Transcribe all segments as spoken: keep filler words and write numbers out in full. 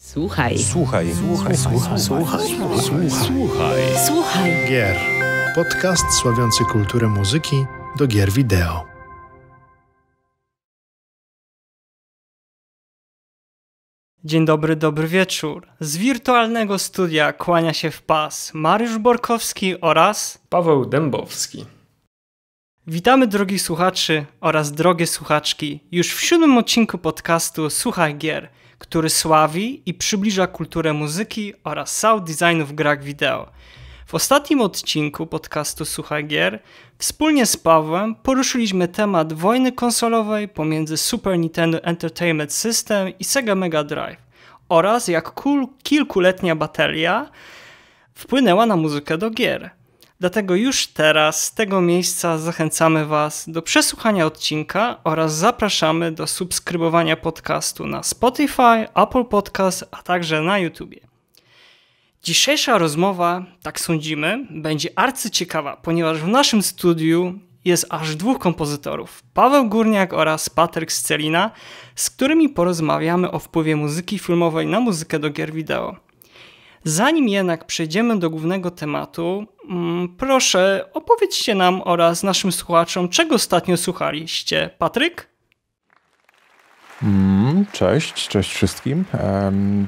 Słuchaj. Słuchaj. Słuchaj. Słuchaj. Słuchaj. Słuchaj. Słuchaj. Słuchaj. Gier. Podcast sławiący kulturę muzyki do gier wideo. Dzień dobry, dobry wieczór. Z wirtualnego studia kłania się w pas Mariusz Borkowski oraz Paweł Dębowski. Witamy drogich słuchaczy oraz drogie słuchaczki już w siódmym odcinku podcastu Słuchaj Gier, który sławi i przybliża kulturę muzyki oraz sound designu w grach wideo. W ostatnim odcinku podcastu Słuchaj Gier wspólnie z Pawłem poruszyliśmy temat wojny konsolowej pomiędzy Super Nintendo Entertainment System i Sega Mega Drive oraz jak kilkuletnia batalia wpłynęła na muzykę do gier. Dlatego już teraz z tego miejsca zachęcamy Was do przesłuchania odcinka oraz zapraszamy do subskrybowania podcastu na Spotify, Apple Podcast, a także na YouTubie. Dzisiejsza rozmowa, tak sądzimy, będzie arcyciekawa, ponieważ w naszym studiu jest aż dwóch kompozytorów, Paweł Górniak oraz Patryk Scelina, z którymi porozmawiamy o wpływie muzyki filmowej na muzykę do gier wideo. Zanim jednak przejdziemy do głównego tematu, proszę opowiedzcie nam oraz naszym słuchaczom, czego ostatnio słuchaliście. Patryk? Mm, cześć, cześć wszystkim. Um,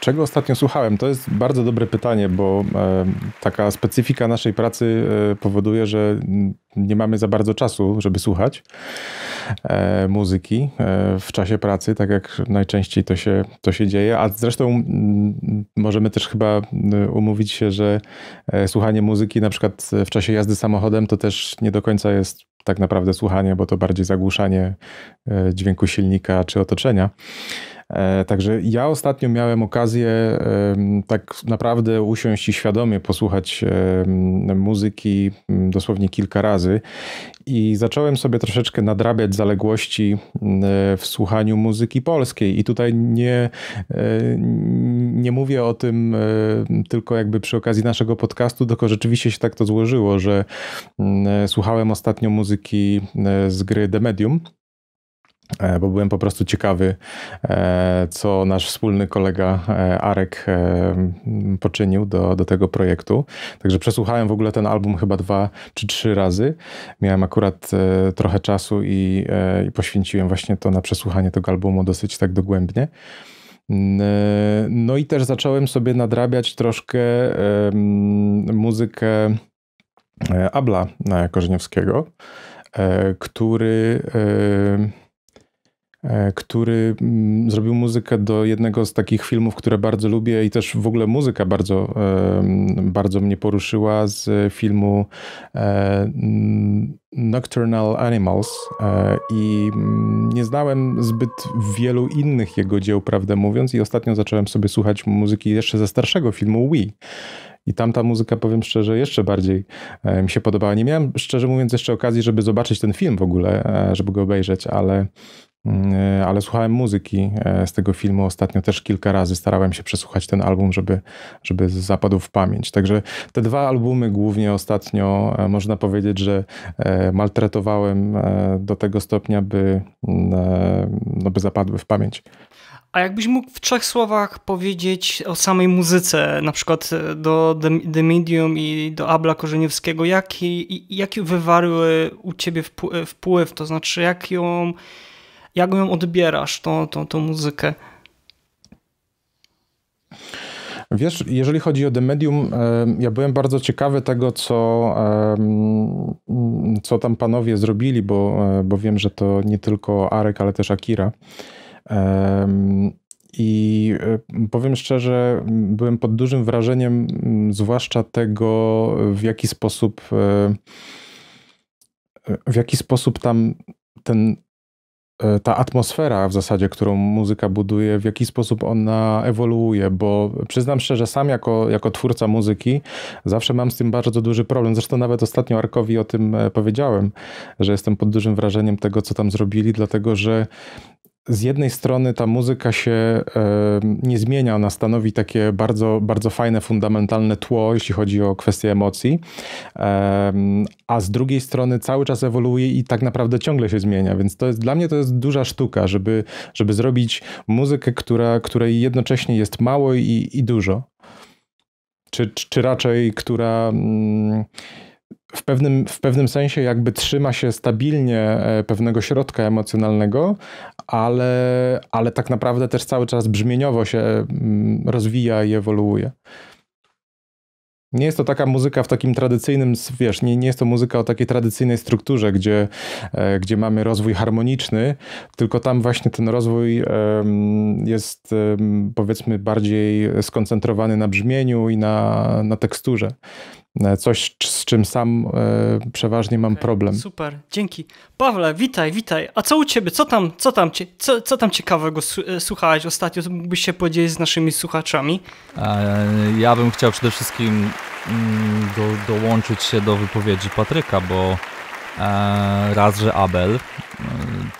czego ostatnio słuchałem? To jest bardzo dobre pytanie, bo um, taka specyfika naszej pracy um, powoduje, że nie mamy za bardzo czasu, żeby słuchać e, muzyki e, w czasie pracy, tak jak najczęściej to się, to się dzieje, a zresztą m, możemy też chyba umówić się, że e, słuchanie muzyki na przykład w czasie jazdy samochodem to też nie do końca jest tak naprawdę słuchanie, bo to bardziej zagłuszanie e, dźwięku silnika czy otoczenia. E, także ja ostatnio miałem okazję e, tak naprawdę usiąść i świadomie posłuchać e, muzyki m, dosłownie kilka razy. I zacząłem sobie troszeczkę nadrabiać zaległości w słuchaniu muzyki polskiej. I tutaj nie, nie mówię o tym tylko jakby przy okazji naszego podcastu, tylko rzeczywiście się tak to złożyło, że słuchałem ostatnio muzyki z gry The Medium, bo byłem po prostu ciekawy, co nasz wspólny kolega Arek poczynił do, do tego projektu. Także przesłuchałem w ogóle ten album chyba dwa czy trzy razy. Miałem akurat trochę czasu i, i poświęciłem właśnie to na przesłuchanie tego albumu dosyć tak dogłębnie. No i też zacząłem sobie nadrabiać troszkę muzykę Abla Korzeniowskiego, który... który zrobił muzykę do jednego z takich filmów, które bardzo lubię i też w ogóle muzyka bardzo, bardzo mnie poruszyła, z filmu Nocturnal Animals, i nie znałem zbyt wielu innych jego dzieł, prawdę mówiąc, i ostatnio zacząłem sobie słuchać muzyki jeszcze ze starszego filmu Wii. I tamta muzyka, powiem szczerze, jeszcze bardziej mi się podobała. Nie miałem, szczerze mówiąc, jeszcze okazji, żeby zobaczyć ten film w ogóle, żeby go obejrzeć, ale, ale słuchałem muzyki z tego filmu ostatnio też kilka razy. Starałem się przesłuchać ten album, żeby, żeby zapadł w pamięć. Także te dwa albumy głównie ostatnio, można powiedzieć, że maltretowałem do tego stopnia, by, no, by zapadły w pamięć. A jakbyś mógł w trzech słowach powiedzieć o samej muzyce, na przykład do The, The Medium i do Abla Korzeniowskiego, jaki, jaki wywarły u ciebie wpływ, to znaczy jak ją, jak ją odbierasz, tą, tą, tą muzykę? Wiesz, jeżeli chodzi o The Medium, ja byłem bardzo ciekawy tego, co, co tam panowie zrobili, bo, bo wiem, że to nie tylko Arek, ale też Akira. I powiem szczerze, byłem pod dużym wrażeniem, zwłaszcza tego, w jaki sposób w jaki sposób tam ten, ta atmosfera w zasadzie, którą muzyka buduje, w jaki sposób ona ewoluuje, bo przyznam szczerze, sam jako, jako twórca muzyki zawsze mam z tym bardzo duży problem. Zresztą nawet ostatnio Arkowi o tym powiedziałem, że jestem pod dużym wrażeniem tego, co tam zrobili, dlatego że z jednej strony ta muzyka się nie zmienia, ona stanowi takie bardzo, bardzo fajne, fundamentalne tło, jeśli chodzi o kwestie emocji, a z drugiej strony cały czas ewoluuje i tak naprawdę ciągle się zmienia, więc to jest, dla mnie to jest duża sztuka, żeby, żeby zrobić muzykę, która, której jednocześnie jest mało i, i dużo. Czy, czy raczej, która... Mm, W pewnym, w pewnym sensie jakby trzyma się stabilnie pewnego środka emocjonalnego, ale, ale tak naprawdę też cały czas brzmieniowo się rozwija i ewoluuje. Nie jest to taka muzyka w takim tradycyjnym, wiesz, nie, nie jest to muzyka o takiej tradycyjnej strukturze, gdzie, gdzie mamy rozwój harmoniczny, tylko tam właśnie ten rozwój jest, powiedzmy, bardziej skoncentrowany na brzmieniu i na, na teksturze. Coś, z czym sam y, przeważnie mam okay, problem. Super, dzięki. Pawle, witaj, witaj. A co u ciebie? Co tam, co tam, co, co tam ciekawego słuchałeś ostatnio? To mógłbyś się podzielić z naszymi słuchaczami? Ja bym chciał przede wszystkim do, dołączyć się do wypowiedzi Patryka, bo raz, że Abel,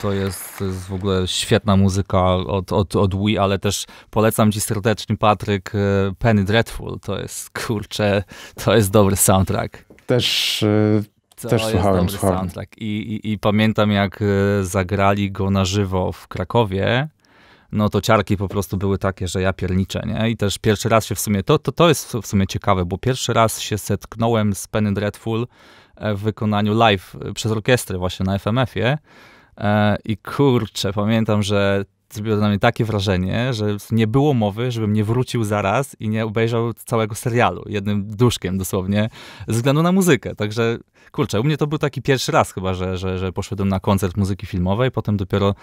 to jest, to jest w ogóle świetna muzyka od, od, od Wii, ale też polecam ci serdecznie, Patryk, Penny Dreadful, to jest, kurczę, to jest dobry soundtrack. Też, to też jest słuchałem, dobry słuchałem. soundtrack. I, i, I pamiętam, jak zagrali go na żywo w Krakowie, no to ciarki po prostu były takie, że ja pierniczę, nie? I też pierwszy raz się w sumie, to, to, to jest w sumie ciekawe, bo pierwszy raz się zetknąłem z Penny Dreadful w wykonaniu live przez orkiestrę właśnie na F M F ie i kurczę, pamiętam, że zrobiło to na mnie takie wrażenie, że nie było mowy, żebym nie wrócił zaraz i nie obejrzał całego serialu, jednym duszkiem dosłownie, ze względu na muzykę. Także kurczę, u mnie to był taki pierwszy raz chyba, że, że, że poszedłem na koncert muzyki filmowej, potem dopiero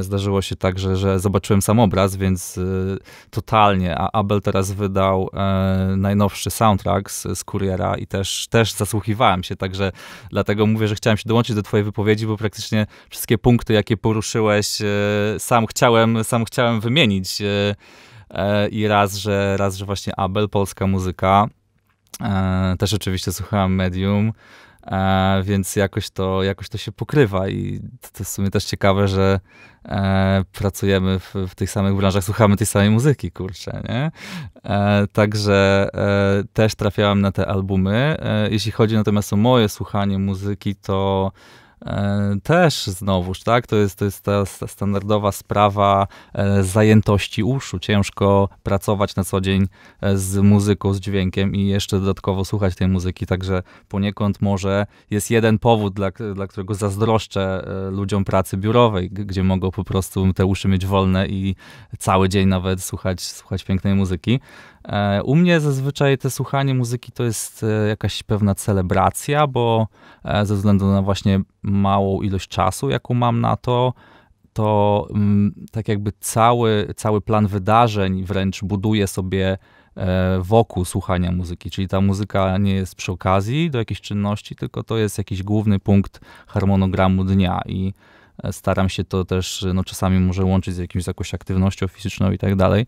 zdarzyło się tak, że, że zobaczyłem sam obraz, więc totalnie. A Abel teraz wydał najnowszy soundtrack z, z Kuriera i też, też zasłuchiwałem się, także dlatego mówię, że chciałem się dołączyć do twojej wypowiedzi, bo praktycznie wszystkie punkty, jakie poruszyłeś, sam chciałem Chciałem, sam chciałem wymienić i raz, że, raz, że właśnie Abel, polska muzyka, też oczywiście słuchałem Medium, więc jakoś to, jakoś to się pokrywa i to jest w sumie też ciekawe, że pracujemy w, w tych samych branżach, słuchamy tej samej muzyki, kurczę, nie? Także też trafiałem na te albumy. Jeśli chodzi natomiast o moje słuchanie muzyki, to też znowuż, tak? To jest, to jest ta standardowa sprawa zajętości uszu. Ciężko pracować na co dzień z muzyką, z dźwiękiem i jeszcze dodatkowo słuchać tej muzyki, także poniekąd może jest jeden powód, dla, dla którego zazdroszczę ludziom pracy biurowej, gdzie mogą po prostu te uszy mieć wolne i cały dzień nawet słuchać, słuchać pięknej muzyki. U mnie zazwyczaj to słuchanie muzyki to jest jakaś pewna celebracja, bo ze względu na właśnie małą ilość czasu, jaką mam na to, to tak jakby cały, cały plan wydarzeń wręcz buduję sobie wokół słuchania muzyki, czyli ta muzyka nie jest przy okazji do jakiejś czynności, tylko to jest jakiś główny punkt harmonogramu dnia i staram się to też, no czasami może łączyć z jakimś, z jakąś aktywnością fizyczną i tak dalej,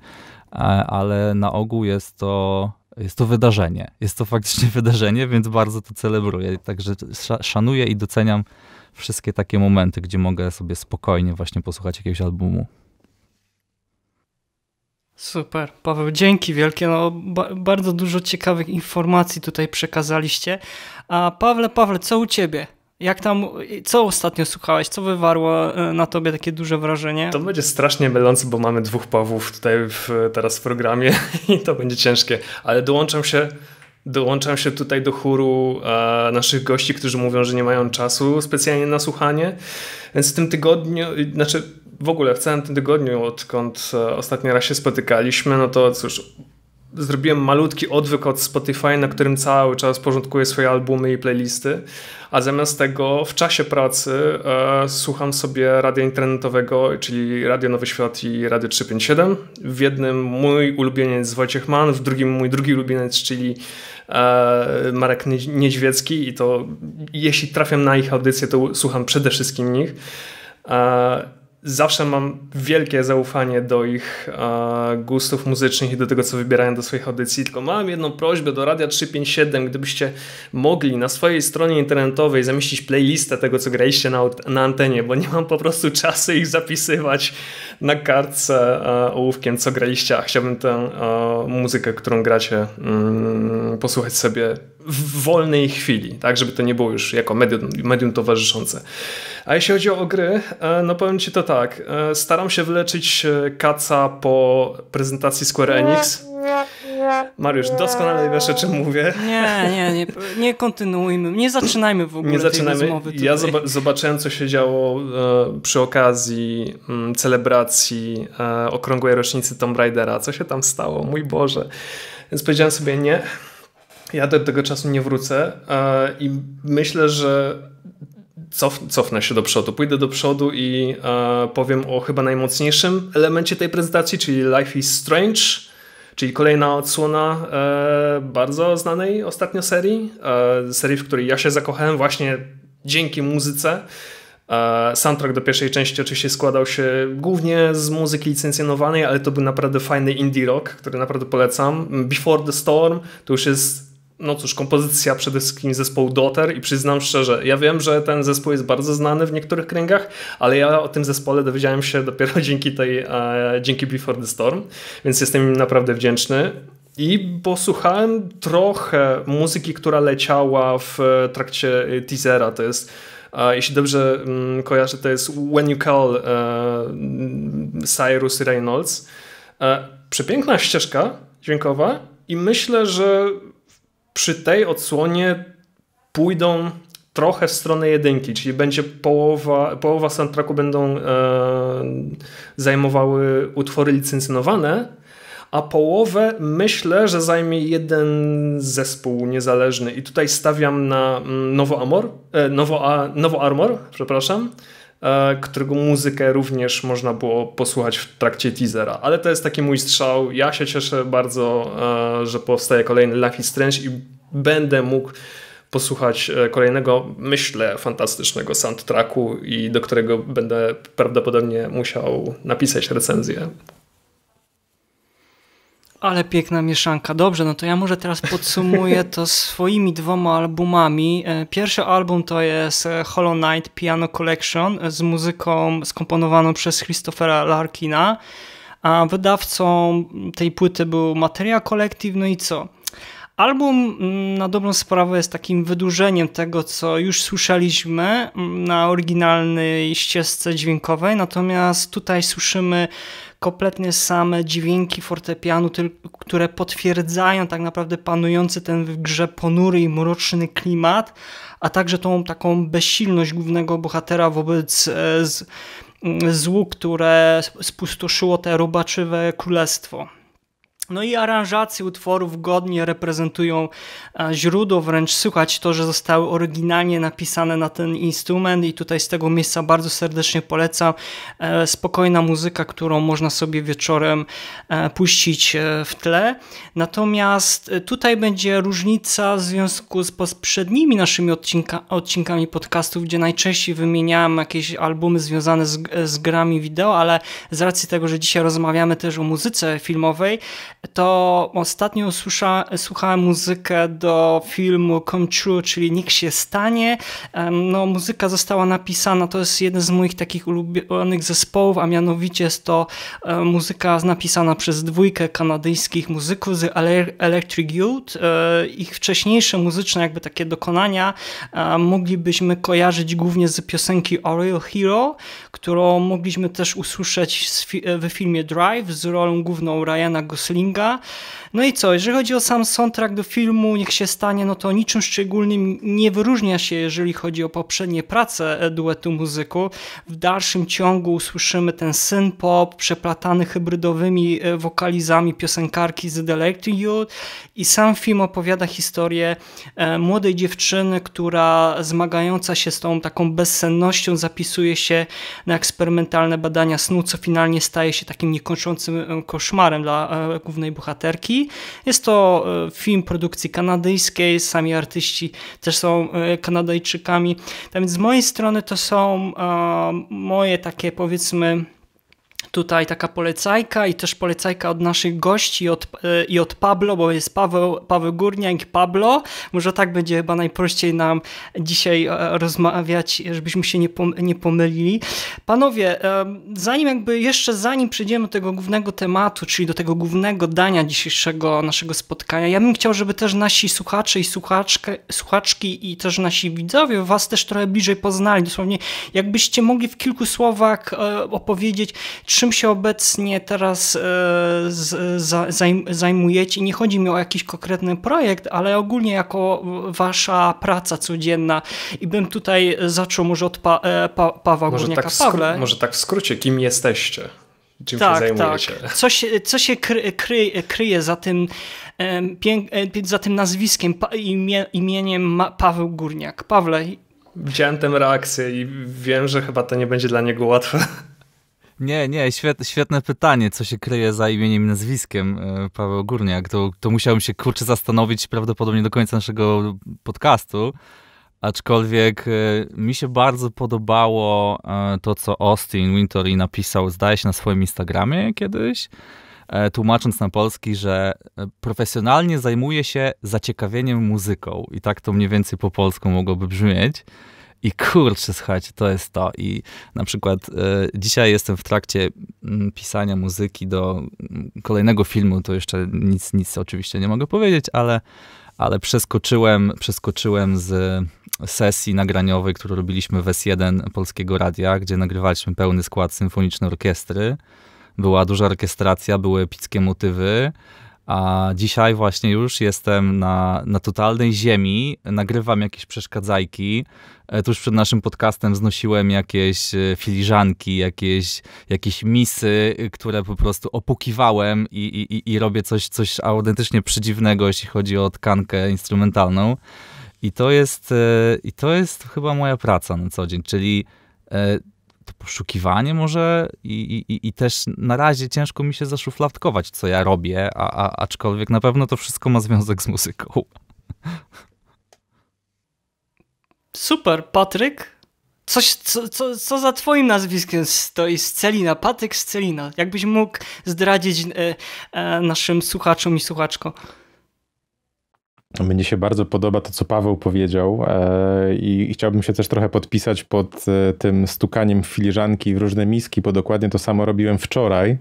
ale na ogół jest to, jest to wydarzenie. Jest to faktycznie wydarzenie, więc bardzo to celebruję. Także szanuję i doceniam wszystkie takie momenty, gdzie mogę sobie spokojnie właśnie posłuchać jakiegoś albumu. Super, Paweł, dzięki wielkie, no, ba bardzo dużo ciekawych informacji tutaj przekazaliście. A Pawle, Pawle, co u ciebie? Jak tam, co ostatnio słuchałeś? Co wywarło na tobie takie duże wrażenie? To będzie strasznie mylące, bo mamy dwóch Pawłów tutaj w, teraz w programie i to będzie ciężkie, ale dołączam się, dołączam się tutaj do chóru e, naszych gości, którzy mówią, że nie mają czasu specjalnie na słuchanie, więc w tym tygodniu, znaczy w ogóle w całym tym tygodniu, odkąd ostatni raz się spotykaliśmy, no to cóż, zrobiłem malutki odwyk od Spotify, na którym cały czas porządkuję swoje albumy i playlisty, a zamiast tego w czasie pracy e, słucham sobie radia internetowego, czyli Radio Nowy Świat i Radio trzysta pięćdziesiąt siedem. W jednym mój ulubieniec Wojciech Mann, w drugim mój drugi ulubieniec, czyli e, Marek Niedźwiecki i to jeśli trafiam na ich audycję, to słucham przede wszystkim nich. E, zawsze mam wielkie zaufanie do ich e, gustów muzycznych i do tego, co wybierają do swoich audycji. Tylko mam jedną prośbę do Radia trzysta pięćdziesiąt siedem. Gdybyście mogli na swojej stronie internetowej zamieścić playlistę tego, co graliście na, na antenie, bo nie mam po prostu czasu ich zapisywać na kartce e, ołówkiem, co graliście, a chciałbym tę e, muzykę, którą gracie, mm, posłuchać sobie w wolnej chwili, tak, żeby to nie było już jako medium, medium towarzyszące. A jeśli chodzi o gry, no powiem Ci to tak, staram się wyleczyć kaca po prezentacji Square Enix. Mariusz, doskonale wiesz, o czym mówię. Nie, nie, nie, nie kontynuujmy, nie zaczynajmy w ogóle nie zaczynajmy. tej rozmowy tutaj. Ja zoba zobaczyłem, co się działo e, przy okazji m, celebracji e, okrągłej rocznicy Tomb Raidera. Co się tam stało? Mój Boże. Więc powiedziałem sobie nie. Ja do tego czasu nie wrócę e, i myślę, że cof, cofnę się do przodu. Pójdę do przodu i e, powiem o chyba najmocniejszym elemencie tej prezentacji, czyli Life is Strange, czyli kolejna odsłona e, bardzo znanej ostatnio serii. E, serii, w której ja się zakochałem właśnie dzięki muzyce. E, soundtrack do pierwszej części oczywiście składał się głównie z muzyki licencjonowanej, ale to był naprawdę fajny indie rock, który naprawdę polecam. Before the Storm to już jest, no cóż, kompozycja przede wszystkim zespołu Dotter i przyznam szczerze, ja wiem, że ten zespół jest bardzo znany w niektórych kręgach, ale ja o tym zespole dowiedziałem się dopiero dzięki tej, e, dzięki Before the Storm, więc jestem im naprawdę wdzięczny. I posłuchałem trochę muzyki, która leciała w trakcie teasera, to jest, a jeśli dobrze mm, kojarzę, to jest When You Call, e, Cyrus Reynolds. E, przepiękna ścieżka dźwiękowa i myślę, że przy tej odsłonie pójdą trochę w stronę jedynki, czyli będzie połowa, połowa soundtracku będą e, zajmowały utwory licencjonowane, a połowę myślę, że zajmie jeden zespół niezależny. I tutaj stawiam na Novo Amor, Novo, A, Novo Armor, przepraszam, którego muzykę również można było posłuchać w trakcie teasera. Ale to jest taki mój strzał. Ja się cieszę bardzo, że powstaje kolejny Life is Strange i będę mógł posłuchać kolejnego, myślę, fantastycznego soundtracku i do którego będę prawdopodobnie musiał napisać recenzję. Ale piękna mieszanka. Dobrze, no to ja może teraz podsumuję to swoimi dwoma albumami. Pierwszy album to jest Hollow Knight Piano Collection z muzyką skomponowaną przez Christophera Larkina, a wydawcą tej płyty był Materia Collective, no i co? Album na dobrą sprawę jest takim wydłużeniem tego, co już słyszeliśmy na oryginalnej ścieżce dźwiękowej, natomiast tutaj słyszymy kompletnie same dźwięki fortepianu, które potwierdzają tak naprawdę panujący ten w grze ponury i mroczny klimat, a także tą taką bezsilność głównego bohatera wobec złu, które spustoszyło te robaczywe królestwo. No i aranżacje utworów godnie reprezentują źródło, wręcz słychać to, że zostały oryginalnie napisane na ten instrument i tutaj z tego miejsca bardzo serdecznie polecam. Spokojna muzyka, którą można sobie wieczorem puścić w tle. Natomiast tutaj będzie różnica w związku z poprzednimi naszymi odcinka, odcinkami podcastów, gdzie najczęściej wymieniałem jakieś albumy związane z, z grami wideo, ale z racji tego, że dzisiaj rozmawiamy też o muzyce filmowej, to ostatnio usłysza, słuchałem muzykę do filmu Come True, czyli Niech się stanie. No, muzyka została napisana, to jest jeden z moich takich ulubionych zespołów, a mianowicie jest to muzyka napisana przez dwójkę kanadyjskich muzyków z Electric Youth. Ich wcześniejsze muzyczne jakby takie dokonania moglibyśmy kojarzyć głównie z piosenki A Real Hero, którą mogliśmy też usłyszeć w filmie Drive z rolą główną Ryana Goslinga. Slinga. No i co, jeżeli chodzi o sam soundtrack do filmu Niech się stanie, no to niczym szczególnym nie wyróżnia się, jeżeli chodzi o poprzednie prace duetu muzyku. W dalszym ciągu usłyszymy ten synth-pop przeplatany hybrydowymi wokalizami piosenkarki z The Electric Youth i sam film opowiada historię młodej dziewczyny, która zmagająca się z tą taką bezsennością zapisuje się na eksperymentalne badania snu, co finalnie staje się takim niekończącym koszmarem dla głównej głównej bohaterki. Jest to film produkcji kanadyjskiej, sami artyści też są Kanadyjczykami. Tak więc z mojej strony to są moje takie, powiedzmy, tutaj taka polecajka i też polecajka od naszych gości i od, i od Pablo, bo jest Paweł, Paweł Górniak i Pablo. Może tak będzie chyba najprościej nam dzisiaj rozmawiać, żebyśmy się nie, nie pomylili. Panowie, zanim jakby jeszcze zanim przejdziemy do tego głównego tematu, czyli do tego głównego dania dzisiejszego naszego spotkania, ja bym chciał, żeby też nasi słuchacze i słuchaczki i też nasi widzowie was też trochę bliżej poznali. Dosłownie jakbyście mogli w kilku słowach opowiedzieć, czym się obecnie teraz zajmujecie. Nie chodzi mi o jakiś konkretny projekt, ale ogólnie jako wasza praca codzienna. I bym tutaj zaczął może od pa pa Pawła Górniaka. Tak Pawle. Może tak w skrócie, kim jesteście? Czym tak, się zajmujecie? Tak. Co się, co się kry, kry, kryje za tym, za tym nazwiskiem, imie, imieniem Paweł Górniak? Pawle? Widziałem tę reakcję i wiem, że chyba to nie będzie dla niego łatwe. Nie, nie, świetne, świetne pytanie, co się kryje za imieniem i nazwiskiem Paweł Górniak. To, to musiałem się, kurczę, zastanowić prawdopodobnie do końca naszego podcastu, aczkolwiek mi się bardzo podobało to, co Austin Wintory napisał, zdaje się, na swoim Instagramie kiedyś, tłumacząc na polski, że profesjonalnie zajmuje się zaciekawieniem muzyką i tak to mniej więcej po polsku mogłoby brzmieć. I kurczę, słuchajcie, to jest to. I na przykład y, dzisiaj jestem w trakcie y, pisania muzyki do y, kolejnego filmu, to jeszcze nic, nic oczywiście nie mogę powiedzieć, ale, ale przeskoczyłem, przeskoczyłem z sesji nagraniowej, którą robiliśmy w S jeden Polskiego Radia, gdzie nagrywaliśmy pełny skład symfoniczny orkiestry. Była duża orkiestracja, były epickie motywy. A dzisiaj właśnie już jestem na, na totalnej ziemi, nagrywam jakieś przeszkadzajki. Tuż przed naszym podcastem znosiłem jakieś filiżanki, jakieś, jakieś misy, które po prostu opukiwałem i, i, i robię coś, coś autentycznie przedziwnego, jeśli chodzi o tkankę instrumentalną. I to jest, i to jest chyba moja praca na co dzień, czyli to poszukiwanie może i, i, i też na razie ciężko mi się zaszufladkować, co ja robię, a, a, aczkolwiek na pewno to wszystko ma związek z muzyką. Super, Patryk. Coś, co, co, co za twoim nazwiskiem stoi? Scelina, Patryk Scelina. Jakbyś mógł zdradzić e, e, naszym słuchaczom i słuchaczkom. Mnie się bardzo podoba to, co Paweł powiedział i chciałbym się też trochę podpisać pod tym stukaniem w filiżanki w różne miski, bo dokładnie to samo robiłem wczoraj.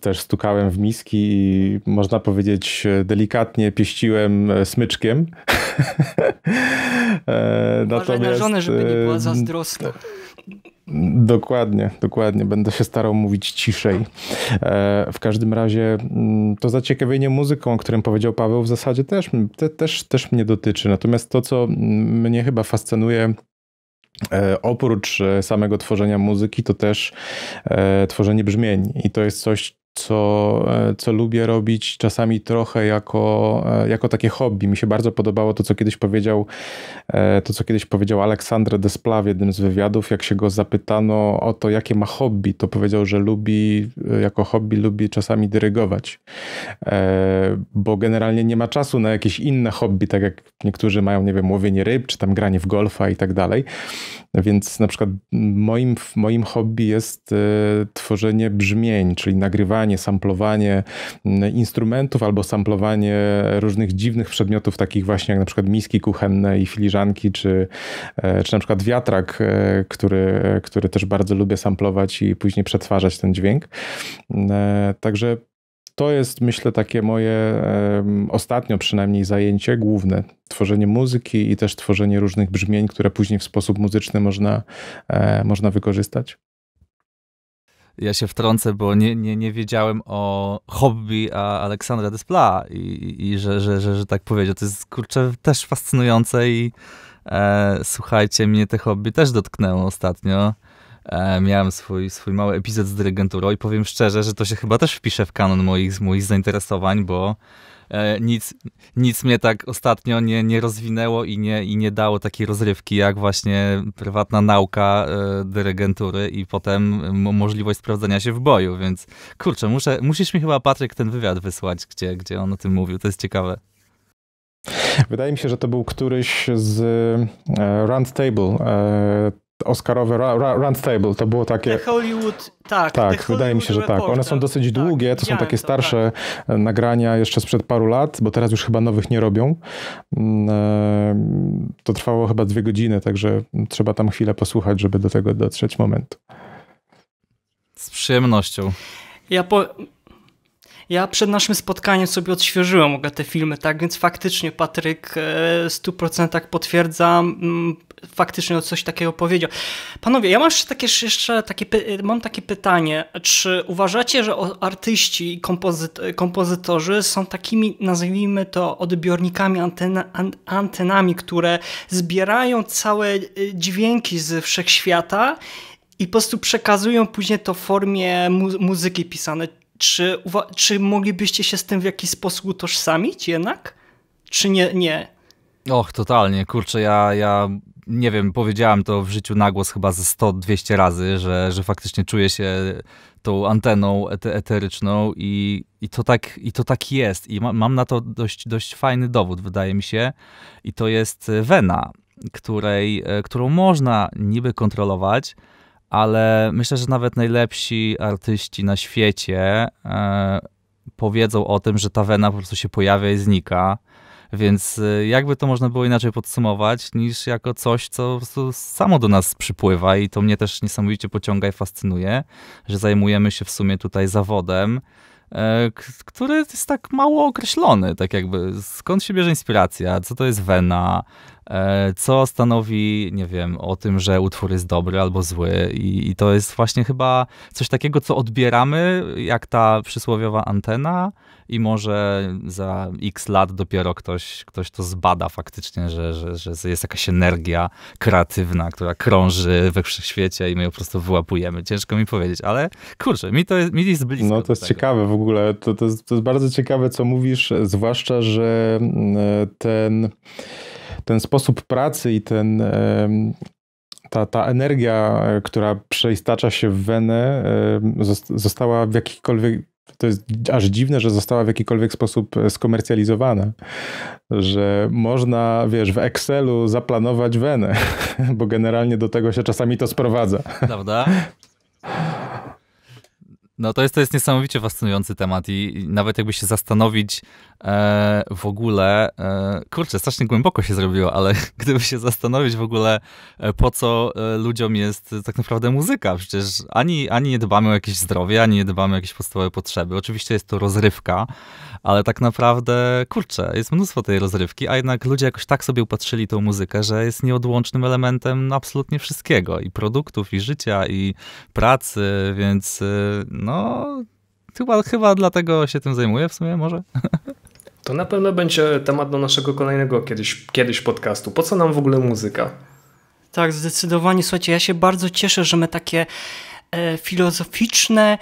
Też stukałem w miski i można powiedzieć delikatnie pieściłem smyczkiem. Uważaj na żonę, żeby nie była zazdrosna. Dokładnie, dokładnie. Będę się starał mówić ciszej. W każdym razie to zaciekawienie muzyką, o którym powiedział Paweł, w zasadzie też, te, też, też mnie dotyczy. Natomiast to, co mnie chyba fascynuje, oprócz samego tworzenia muzyki, to też tworzenie brzmień. I to jest coś, Co, co lubię robić czasami trochę jako, jako takie hobby. Mi się bardzo podobało to, co kiedyś powiedział to, co kiedyś powiedział Aleksandre Desplat w jednym z wywiadów. Jak się go zapytano o to, jakie ma hobby, to powiedział, że lubi, jako hobby lubi czasami dyrygować. Bo generalnie nie ma czasu na jakieś inne hobby, tak jak niektórzy mają, nie wiem, łowienie ryb, czy tam granie w golfa i tak dalej. Więc na przykład moim, moim hobby jest tworzenie brzmień, czyli nagrywanie, samplowanie instrumentów albo samplowanie różnych dziwnych przedmiotów, takich właśnie jak na przykład miski kuchenne i filiżanki, czy, czy na przykład wiatrak, który, który też bardzo lubię samplować i później przetwarzać ten dźwięk. Także to jest, myślę, takie moje ostatnio przynajmniej zajęcie główne. Tworzenie muzyki i też tworzenie różnych brzmień, które później w sposób muzyczny można, można wykorzystać. Ja się wtrącę, bo nie, nie, nie wiedziałem o hobby Aleksandra Desplat i, i że, że, że, że tak powiedział. To jest, kurczę, też fascynujące i e, słuchajcie, mnie te hobby też dotknęło ostatnio. E, miałem swój, swój mały epizod z dyrygenturą i powiem szczerze, że to się chyba też wpisze w kanon moich, moich zainteresowań, bo e, nic, nic mnie tak ostatnio nie, nie rozwinęło i nie, i nie dało takiej rozrywki jak właśnie prywatna nauka e, dyrygentury i potem mo- możliwość sprawdzenia się w boju, więc kurczę, muszę, musisz mi chyba, Patryk, ten wywiad wysłać, gdzie, gdzie on o tym mówił, to jest ciekawe. Wydaje mi się, że to był któryś z e, Roundtable, e, Oscarowe Roundtable, to było takie... The Hollywood, tak. Tak, Hollywood, wydaje mi się, że tak. One są dosyć tak, długie, to są takie to, starsze tak. nagrania jeszcze sprzed paru lat, bo teraz już chyba nowych nie robią. To trwało chyba dwie godziny, także trzeba tam chwilę posłuchać, żeby do tego dotrzeć momentu. Z przyjemnością. Ja po... Ja przed naszym spotkaniem sobie odświeżyłem ogóle te filmy, tak więc faktycznie Patryk w stu procentach potwierdzam, faktycznie coś takiego powiedział. Panowie, ja mam jeszcze takie, jeszcze takie, mam takie pytanie, czy uważacie, że artyści i kompozyt- kompozytorzy są takimi, nazwijmy to, odbiornikami, antena, antenami, które zbierają całe dźwięki z wszechświata i po prostu przekazują później to w formie mu- muzyki pisanej? Czy, czy moglibyście się z tym w jakiś sposób utożsamić jednak? Czy nie? nie? Och, totalnie, kurczę, ja, ja nie wiem, powiedziałem to w życiu na głos chyba ze sto dwieście razy, że, że faktycznie czuję się tą anteną ety- eteryczną i, i, to tak, i to tak jest. I ma, mam na to dość, dość fajny dowód, wydaje mi się. I to jest wena, której, którą można niby kontrolować, ale myślę, że nawet najlepsi artyści na świecie e, powiedzą o tym, że ta wena po prostu się pojawia i znika, więc jakby to można było inaczej podsumować niż jako coś, co po prostu samo do nas przypływa i to mnie też niesamowicie pociąga i fascynuje, że zajmujemy się w sumie tutaj zawodem, e, który jest tak mało określony, tak jakby skąd się bierze inspiracja, co to jest wena, co stanowi, nie wiem, o tym, że utwór jest dobry albo zły i, i to jest właśnie chyba coś takiego, co odbieramy, jak ta przysłowiowa antena i może za x lat dopiero ktoś, ktoś to zbada faktycznie, że, że, że jest jakaś energia kreatywna, która krąży we wszechświecie i my ją po prostu wyłapujemy. Ciężko mi powiedzieć, ale kurczę, mi to jest, mi jest blisko. No to jest ciekawe w ogóle, to, to, jest, to jest bardzo ciekawe, co mówisz, zwłaszcza, że ten... ten sposób pracy i ten, ta, ta energia, która przeistacza się w wenę, została w jakikolwiek, to jest aż dziwne, że została w jakikolwiek sposób skomercjalizowana, że można, wiesz, w Excelu zaplanować wenę, bo generalnie do tego się czasami to sprowadza. Prawda? No to jest, to jest niesamowicie fascynujący temat i nawet jakby się zastanowić e, w ogóle, e, kurczę, strasznie głęboko się zrobiło, ale gdyby się zastanowić w ogóle, e, po co e, ludziom jest tak naprawdę muzyka. Przecież ani, ani nie dbamy o jakieś zdrowie, ani nie dbamy o jakieś podstawowe potrzeby. Oczywiście jest to rozrywka, ale tak naprawdę, kurczę, jest mnóstwo tej rozrywki, a jednak ludzie jakoś tak sobie upatrzyli tą muzykę, że jest nieodłącznym elementem absolutnie wszystkiego. I produktów, i życia, i pracy, więc... No, No, chyba, chyba dlatego się tym zajmuję w sumie może. To na pewno będzie temat do naszego kolejnego kiedyś, kiedyś podcastu. Po co nam w ogóle muzyka? Tak, zdecydowanie. Słuchajcie, ja się bardzo cieszę, że my takie e, filozoficzne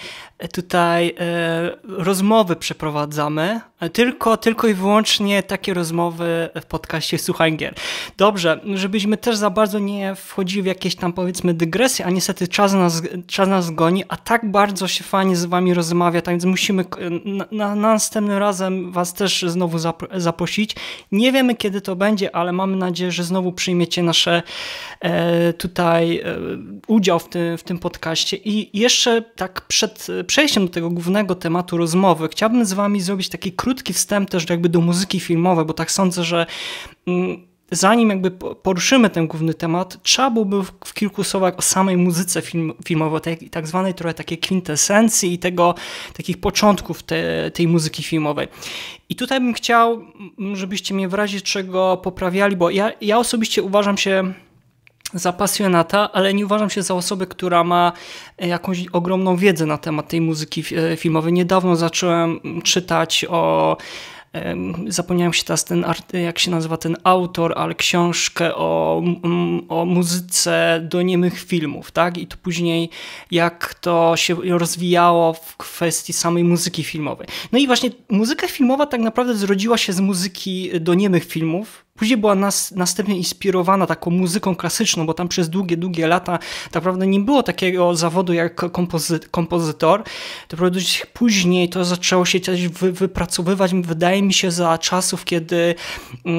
tutaj e, rozmowy przeprowadzamy. Tylko, tylko i wyłącznie takie rozmowy w podcaście Słuchaj Gier. Dobrze, żebyśmy też za bardzo nie wchodzili w jakieś tam, powiedzmy, dygresje, a niestety czas nas, czas nas goni, a tak bardzo się fajnie z wami rozmawia, tak więc musimy na, na następnym razem was też znowu zapro- zaprosić. Nie wiemy, kiedy to będzie, ale mamy nadzieję, że znowu przyjmiecie nasze e, tutaj e, udział w tym, w tym podcaście. I jeszcze tak przed przejściem do tego głównego tematu rozmowy chciałbym z wami zrobić taki krótki wstęp też jakby do muzyki filmowej, bo tak sądzę, że zanim jakby poruszymy ten główny temat, trzeba byłoby w kilku słowach o samej muzyce film, filmowej, tak, tak zwanej trochę takiej kwintesencji i tego, takich początków te, tej muzyki filmowej. I tutaj bym chciał, żebyście mnie w razie czego poprawiali, bo ja, ja osobiście uważam się za pasjonata, ale nie uważam się za osobę, która ma jakąś ogromną wiedzę na temat tej muzyki filmowej. Niedawno zacząłem czytać o zapomniałem się teraz ten, jak się nazywa ten autor, ale książkę o, o muzyce do niemych filmów, tak? I to później jak to się rozwijało w kwestii samej muzyki filmowej. No i właśnie muzyka filmowa tak naprawdę zrodziła się z muzyki do niemych filmów. Później była nas, następnie inspirowana taką muzyką klasyczną, bo tam przez długie, długie lata naprawdę nie było takiego zawodu jak kompozy, kompozytor. To później to zaczęło się też wy, wypracowywać, wydaje mi się, za czasów, kiedy... Yy,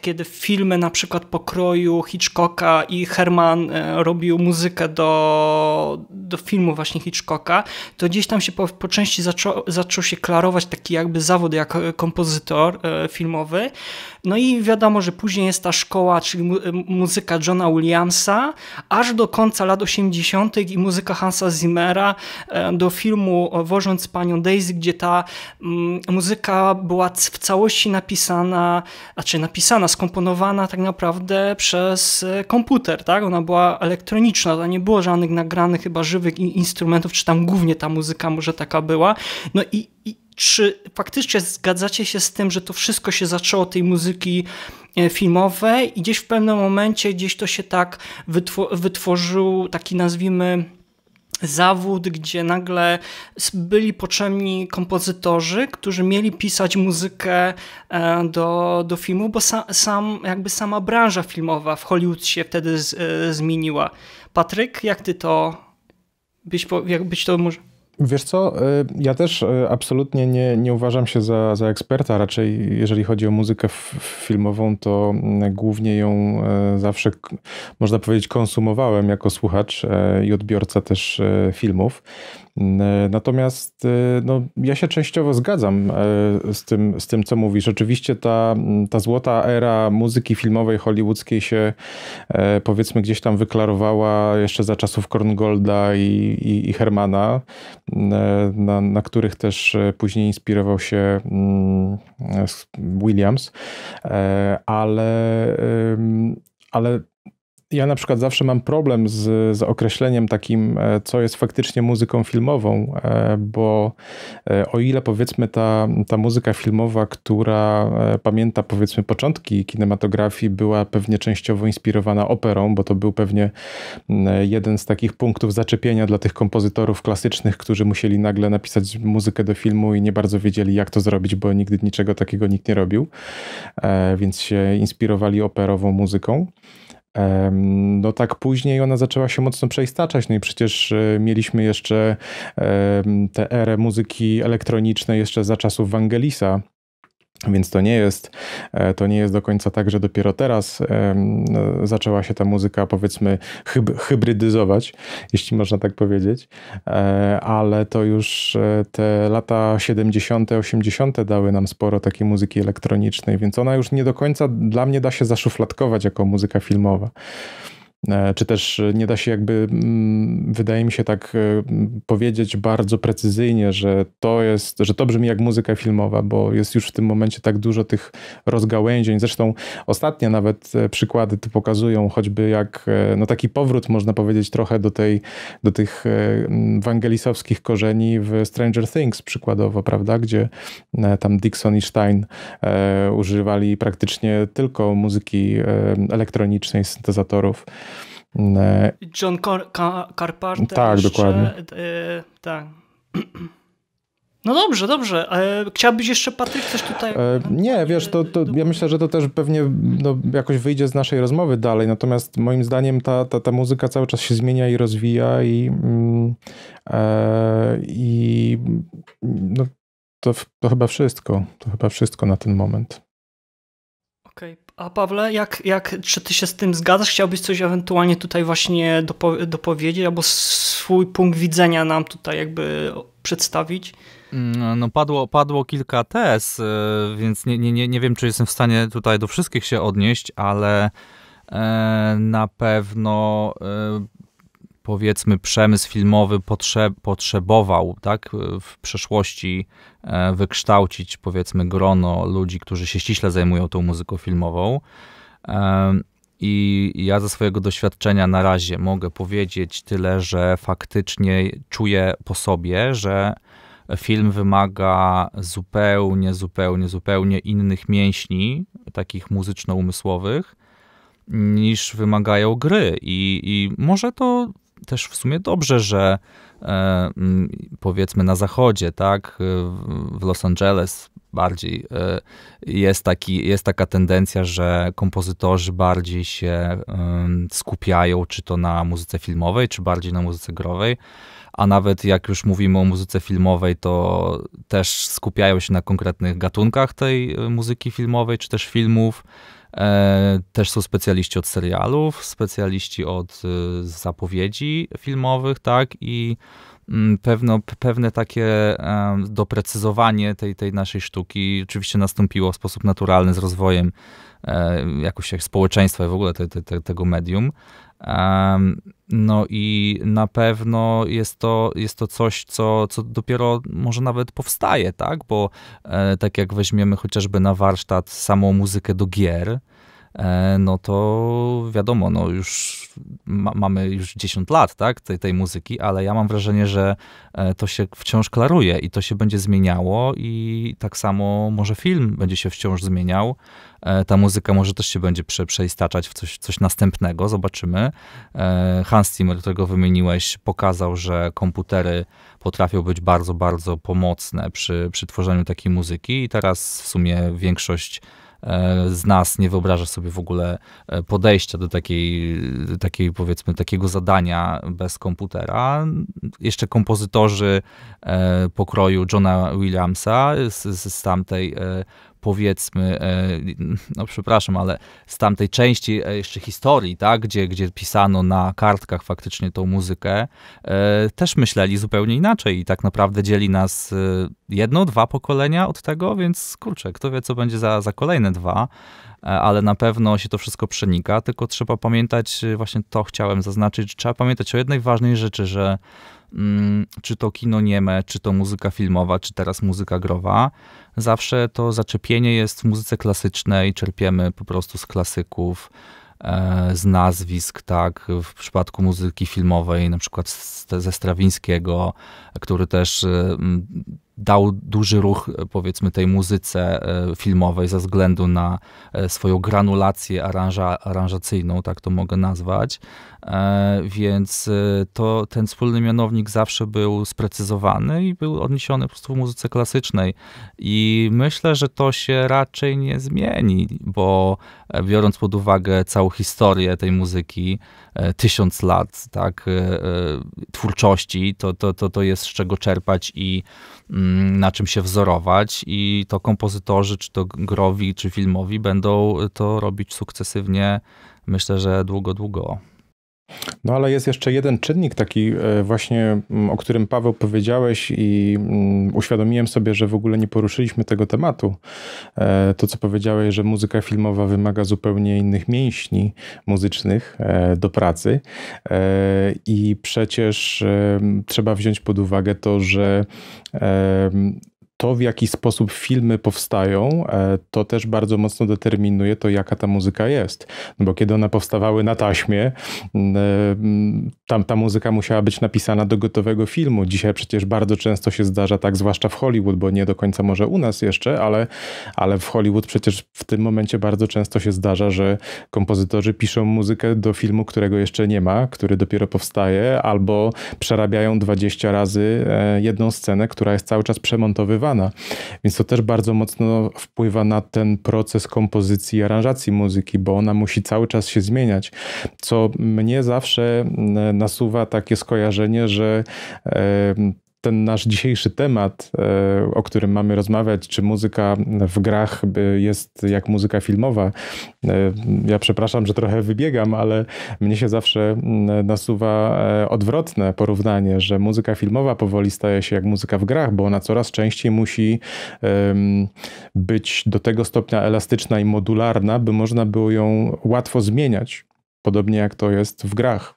kiedy filmy na przykład pokroju Hitchcocka i Herman robił muzykę do, do filmu właśnie Hitchcocka, to gdzieś tam się po, po części zaczą, zaczął się klarować taki jakby zawód jak kompozytor filmowy. No i wiadomo, że później jest ta szkoła, czyli mu, muzyka Johna Williamsa, aż do końca lat osiemdziesiątych i muzyka Hansa Zimmera do filmu Wożąc panią Daisy, gdzie ta mm, muzyka była w całości napisana, znaczy napisana skomponowana tak naprawdę przez komputer, tak? Ona była elektroniczna, to nie było żadnych nagranych chyba żywych instrumentów, czy tam głównie ta muzyka może taka była. No i, i czy faktycznie zgadzacie się z tym, że to wszystko się zaczęło tej muzyki filmowej i gdzieś w pewnym momencie gdzieś to się tak wytwor wytworzył taki, nazwijmy, zawód, gdzie nagle byli potrzebni kompozytorzy, którzy mieli pisać muzykę do, do filmu, bo sa, sam, jakby sama branża filmowa w Hollywood się wtedy z, y, zmieniła. Patryk, jak ty to byś, jak byś to może... Wiesz co, ja też absolutnie nie, nie uważam się za, za eksperta, raczej jeżeli chodzi o muzykę filmową, to głównie ją zawsze, można powiedzieć, konsumowałem jako słuchacz i odbiorca też filmów. Natomiast no, ja się częściowo zgadzam z tym, z tym co mówisz. Oczywiście ta, ta złota era muzyki filmowej hollywoodzkiej się, powiedzmy, gdzieś tam wyklarowała jeszcze za czasów Korngolda i, i, i Hermana, na, na których też później inspirował się Williams, ale, ale ja na przykład zawsze mam problem z, z określeniem takim, co jest faktycznie muzyką filmową, bo o ile, powiedzmy, ta, ta muzyka filmowa, która pamięta, powiedzmy, początki kinematografii, była pewnie częściowo inspirowana operą, bo to był pewnie jeden z takich punktów zaczepienia dla tych kompozytorów klasycznych, którzy musieli nagle napisać muzykę do filmu i nie bardzo wiedzieli, jak to zrobić, bo nigdy niczego takiego nikt nie robił, więc się inspirowali operową muzyką. No tak później ona zaczęła się mocno przeistaczać, no i przecież mieliśmy jeszcze tę erę muzyki elektronicznej jeszcze za czasów Vangelisa. Więc to nie jest, to nie jest do końca tak, że dopiero teraz zaczęła się ta muzyka, powiedzmy, hyb hybrydyzować, jeśli można tak powiedzieć, ale to już te lata siedemdziesiąte, osiemdziesiąte dały nam sporo takiej muzyki elektronicznej, więc ona już nie do końca dla mnie da się zaszufladkować jako muzyka filmowa. Czy też nie da się jakby, wydaje mi się, tak powiedzieć bardzo precyzyjnie, że to jest, że to brzmi jak muzyka filmowa, bo jest już w tym momencie tak dużo tych rozgałęzień. Zresztą ostatnie nawet przykłady to pokazują, choćby jak, no, taki powrót, można powiedzieć, trochę do tej, do tych wangelisowskich korzeni w Stranger Things przykładowo, prawda, gdzie tam Dixon i Stein używali praktycznie tylko muzyki elektronicznej, syntezatorów. John Car Car Carpenter. Tak, jeszcze, dokładnie. Yy, tak. No dobrze, dobrze. Chciałbyś jeszcze, Patryk, coś tutaj... Nie, wiesz, to, to ja myślę, że to też pewnie, no, jakoś wyjdzie z naszej rozmowy dalej, natomiast moim zdaniem ta, ta, ta muzyka cały czas się zmienia i rozwija i, i no, to, to chyba wszystko. To chyba wszystko na ten moment. Okej. Okay. A Pawle, jak, jak, czy ty się z tym zgadzasz? Chciałbyś coś ewentualnie tutaj właśnie dopo dopowiedzieć albo swój punkt widzenia nam tutaj jakby przedstawić? No padło, padło kilka tez, więc nie, nie, nie wiem, czy jestem w stanie tutaj do wszystkich się odnieść, ale na pewno, powiedzmy, przemysł filmowy potrze potrzebował, tak, w przeszłości wykształcić, powiedzmy, grono ludzi, którzy się ściśle zajmują tą muzyką filmową. I ja ze swojego doświadczenia na razie mogę powiedzieć tyle, że faktycznie czuję po sobie, że film wymaga zupełnie, zupełnie, zupełnie innych mięśni, takich muzyczno-umysłowych, niż wymagają gry. I, i może to też w sumie dobrze, że e, powiedzmy na zachodzie, tak, w Los Angeles bardziej e, jest, taki, jest taka tendencja, że kompozytorzy bardziej się e, skupiają czy to na muzyce filmowej, czy bardziej na muzyce growej, a nawet jak już mówimy o muzyce filmowej, to też skupiają się na konkretnych gatunkach tej muzyki filmowej, czy też filmów. Też są specjaliści od serialów, specjaliści od zapowiedzi filmowych, tak, i pewno, pewne takie doprecyzowanie tej, tej naszej sztuki oczywiście nastąpiło w sposób naturalny z rozwojem jakoś jak społeczeństwa i w ogóle te, te, tego medium. No i na pewno jest to, jest to coś, co, co dopiero może nawet powstaje, tak? Bo e, tak jak weźmiemy chociażby na warsztat samą muzykę do gier, e, no to wiadomo, no już ma, mamy już dziesięć lat, tak? Tej, tej muzyki, ale ja mam wrażenie, że e, to się wciąż klaruje i to się będzie zmieniało i tak samo może film będzie się wciąż zmieniał. Ta muzyka może też się będzie prze, przeistaczać w coś, coś następnego, zobaczymy. Hans Zimmer, którego wymieniłeś, pokazał, że komputery potrafią być bardzo, bardzo pomocne przy, przy tworzeniu takiej muzyki i teraz w sumie większość z nas nie wyobraża sobie w ogóle podejścia do takiej, takiej, powiedzmy, takiego zadania bez komputera. Jeszcze kompozytorzy pokroju Johna Williamsa z, z tamtej, powiedzmy, no przepraszam, ale z tamtej części jeszcze historii, tak, gdzie, gdzie pisano na kartkach faktycznie tą muzykę, też myśleli zupełnie inaczej i tak naprawdę dzieli nas jedno, dwa pokolenia od tego, więc kurczę, kto wie, co będzie za, za kolejne dwa, ale na pewno się to wszystko przenika, tylko trzeba pamiętać, właśnie to chciałem zaznaczyć, że trzeba pamiętać o jednej ważnej rzeczy, że mm, czy to kino nieme, czy to muzyka filmowa, czy teraz muzyka growa, zawsze to zaczepienie jest w muzyce klasycznej, czerpiemy po prostu z klasyków, e, z nazwisk, tak, w przypadku muzyki filmowej, na przykład z, ze Strawińskiego, który też e, dał duży ruch, powiedzmy, tej muzyce e, filmowej ze względu na e, swoją granulację aranża, aranżacyjną, tak to mogę nazwać, e, więc e, to ten wspólny mianownik zawsze był sprecyzowany i był odniesiony po prostu w muzyce klasycznej i myślę, że to się raczej nie zmieni, bo e, biorąc pod uwagę całą historię tej muzyki, e, tysiąc lat, tak, e, twórczości, to, to, to, to jest z czego czerpać i na czym się wzorować i to kompozytorzy, czy to growi, czy filmowi będą to robić sukcesywnie, myślę, że długo, długo. No ale jest jeszcze jeden czynnik taki właśnie, o którym Paweł powiedziałeś i uświadomiłem sobie, że w ogóle nie poruszyliśmy tego tematu. To, co powiedziałeś, że muzyka filmowa wymaga zupełnie innych mięśni muzycznych do pracy i przecież trzeba wziąć pod uwagę to, że to, w jaki sposób filmy powstają, to też bardzo mocno determinuje to, jaka ta muzyka jest. No bo kiedy one powstawały na taśmie, tam ta muzyka musiała być napisana do gotowego filmu. Dzisiaj przecież bardzo często się zdarza tak, zwłaszcza w Hollywood, bo nie do końca może u nas jeszcze, ale, ale w Hollywood przecież w tym momencie bardzo często się zdarza, że kompozytorzy piszą muzykę do filmu, którego jeszcze nie ma, który dopiero powstaje, albo przerabiają dwadzieścia razy jedną scenę, która jest cały czas przemontowywana. Więc to też bardzo mocno wpływa na ten proces kompozycji i aranżacji muzyki, bo ona musi cały czas się zmieniać, co mnie zawsze nasuwa takie skojarzenie, że ten nasz dzisiejszy temat, o którym mamy rozmawiać, czy muzyka w grach jest jak muzyka filmowa. Ja przepraszam, że trochę wybiegam, ale mnie się zawsze nasuwa odwrotne porównanie, że muzyka filmowa powoli staje się jak muzyka w grach, bo ona coraz częściej musi być do tego stopnia elastyczna i modularna, by można było ją łatwo zmieniać, podobnie jak to jest w grach,